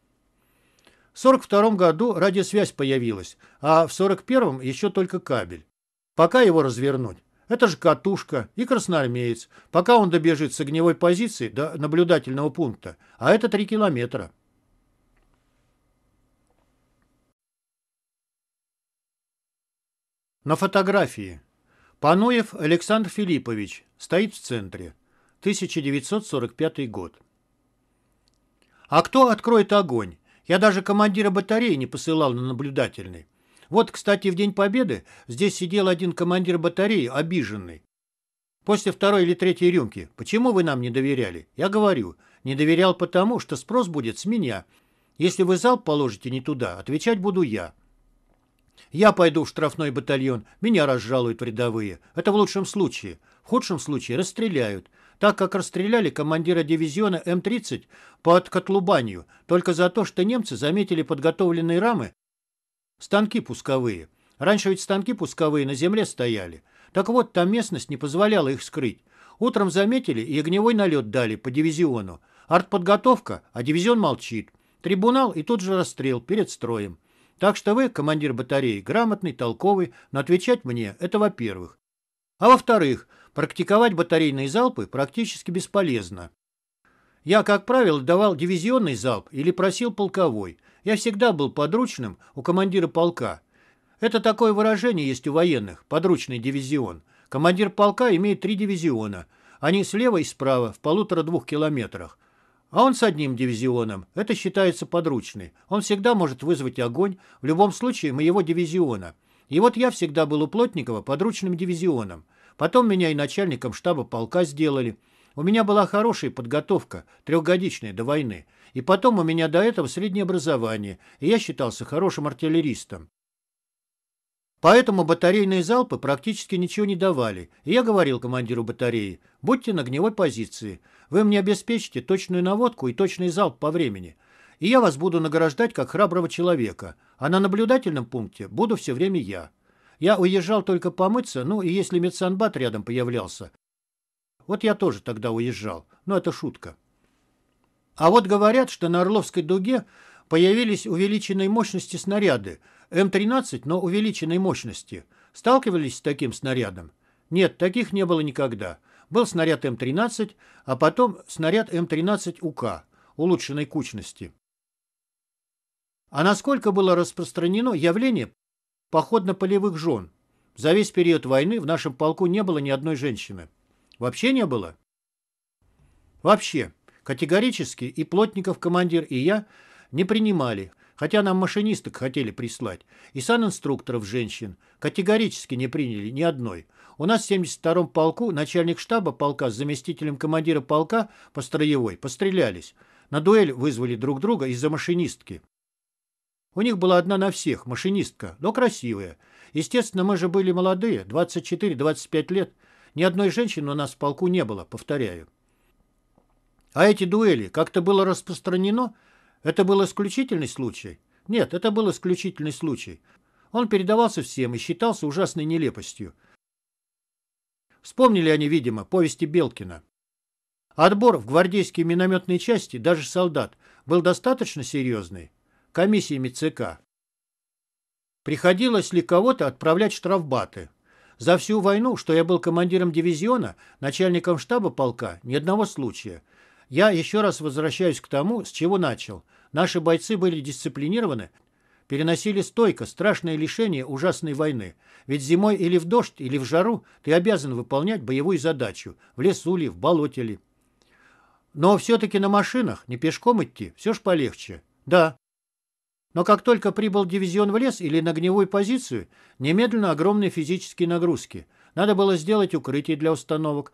В сорок втором году радиосвязь появилась, а в сорок первом еще только кабель. Пока его развернуть. Это же катушка и красноармеец. Пока он добежит с огневой позиции до наблюдательного пункта, а это три километра. На фотографии. Пануев Александр Филиппович. Стоит в центре. тысяча девятьсот сорок пятый год. А кто откроет огонь? Я даже командира батареи не посылал на наблюдательный. Вот, кстати, в День Победы здесь сидел один командир батареи, обиженный. После второй или третьей рюмки. Почему вы нам не доверяли? Я говорю, не доверял потому, что спрос будет с меня. Если вы залп положите не туда, отвечать буду я. Я пойду в штрафной батальон, меня разжалуют в рядовые. Это в лучшем случае. В худшем случае расстреляют. так как расстреляли командира дивизиона М тридцать под Котлубанью только за то, что немцы заметили подготовленные рамы, станки пусковые. Раньше ведь станки пусковые на земле стояли. Так вот, там местность не позволяла их скрыть. Утром заметили и огневой налет дали по дивизиону. Артподготовка, а дивизион молчит. Трибунал и тут же расстрел перед строем. Так что вы, командир батареи, грамотный, толковый, но отвечать мне – это во-первых. А во-вторых, практиковать батарейные залпы практически бесполезно. Я, как правило, давал дивизионный залп или просил полковой. Я всегда был подручным у командира полка. Это такое выражение есть у военных – подручный дивизион. Командир полка имеет три дивизиона. Они слева и справа в полутора-двух километрах. А он с одним дивизионом. Это считается подручный. Он всегда может вызвать огонь, в любом случае, моего дивизиона. И вот я всегда был у Плотникова подручным дивизионом. Потом меня и начальником штаба полка сделали. У меня была хорошая подготовка, трехгодичная, до войны. И потом у меня до этого среднее образование, и я считался хорошим артиллеристом. Поэтому батарейные залпы практически ничего не давали, и я говорил командиру батареи: будьте на огневой позиции, вы мне обеспечите точную наводку и точный залп по времени, и я вас буду награждать как храброго человека, а на наблюдательном пункте буду все время я. Я уезжал только помыться, ну и если медсанбат рядом появлялся. Вот я тоже тогда уезжал, но это шутка. А вот говорят, что на Орловской дуге появились увеличенной мощности снаряды, М тринадцать, но увеличенной мощности. Сталкивались с таким снарядом? Нет, таких не было никогда. Был снаряд М тринадцать, а потом снаряд М тринадцать У К, улучшенной кучности. А насколько было распространено явление походно-полевых жен? За весь период войны в нашем полку не было ни одной женщины. Вообще не было? Вообще. Категорически и Плотников командир, и я не принимали. Хотя нам машинисток хотели прислать, и санинструкторов женщин. Категорически не приняли ни одной. У нас в семьдесят втором полку начальник штаба полка с заместителем командира полка по строевой пострелялись. На дуэль вызвали друг друга из-за машинистки. У них была одна на всех, машинистка, но красивая. Естественно, мы же были молодые, двадцать четыре-двадцать пять лет. Ни одной женщины у нас в полку не было, повторяю. А эти дуэли как-то было распространено? Это был исключительный случай? Нет, это был исключительный случай. Он передавался всем и считался ужасной нелепостью. Вспомнили они, видимо, повести Белкина. Отбор в гвардейские минометные части, даже солдат, был достаточно серьезный. Комиссиями ЦК. Приходилось ли кого-то отправлять в штрафбаты? За всю войну, что я был командиром дивизиона, начальником штаба полка, ни одного случая. Я еще раз возвращаюсь к тому, с чего начал. Наши бойцы были дисциплинированы, переносили стойко страшное лишение ужасной войны. Ведь зимой или в дождь, или в жару ты обязан выполнять боевую задачу. В лесу ли, в болоте ли. Но все-таки на машинах, не пешком идти, все ж полегче. Да. Но как только прибыл дивизион в лес или на огневую позицию, немедленно огромные физические нагрузки. Надо было сделать укрытие для установок.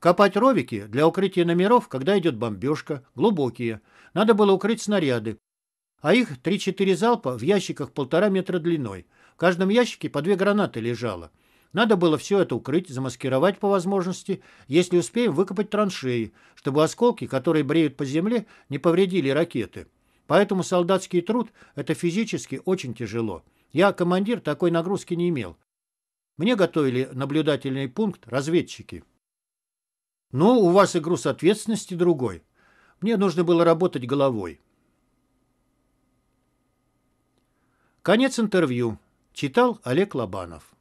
Копать ровики для укрытия номеров, когда идет бомбежка, глубокие. Надо было укрыть снаряды. А их три-четыре залпа в ящиках полтора метра длиной. В каждом ящике по две гранаты лежало. Надо было все это укрыть, замаскировать по возможности, если успеем выкопать траншеи, чтобы осколки, которые бреют по земле, не повредили ракеты. Поэтому солдатский труд – это физически очень тяжело. Я, командир, такой нагрузки не имел. Мне готовили наблюдательный пункт разведчики. Ну, у вас и груз ответственности другой. Мне нужно было работать головой. Конец интервью. Читал Олег Лобанов.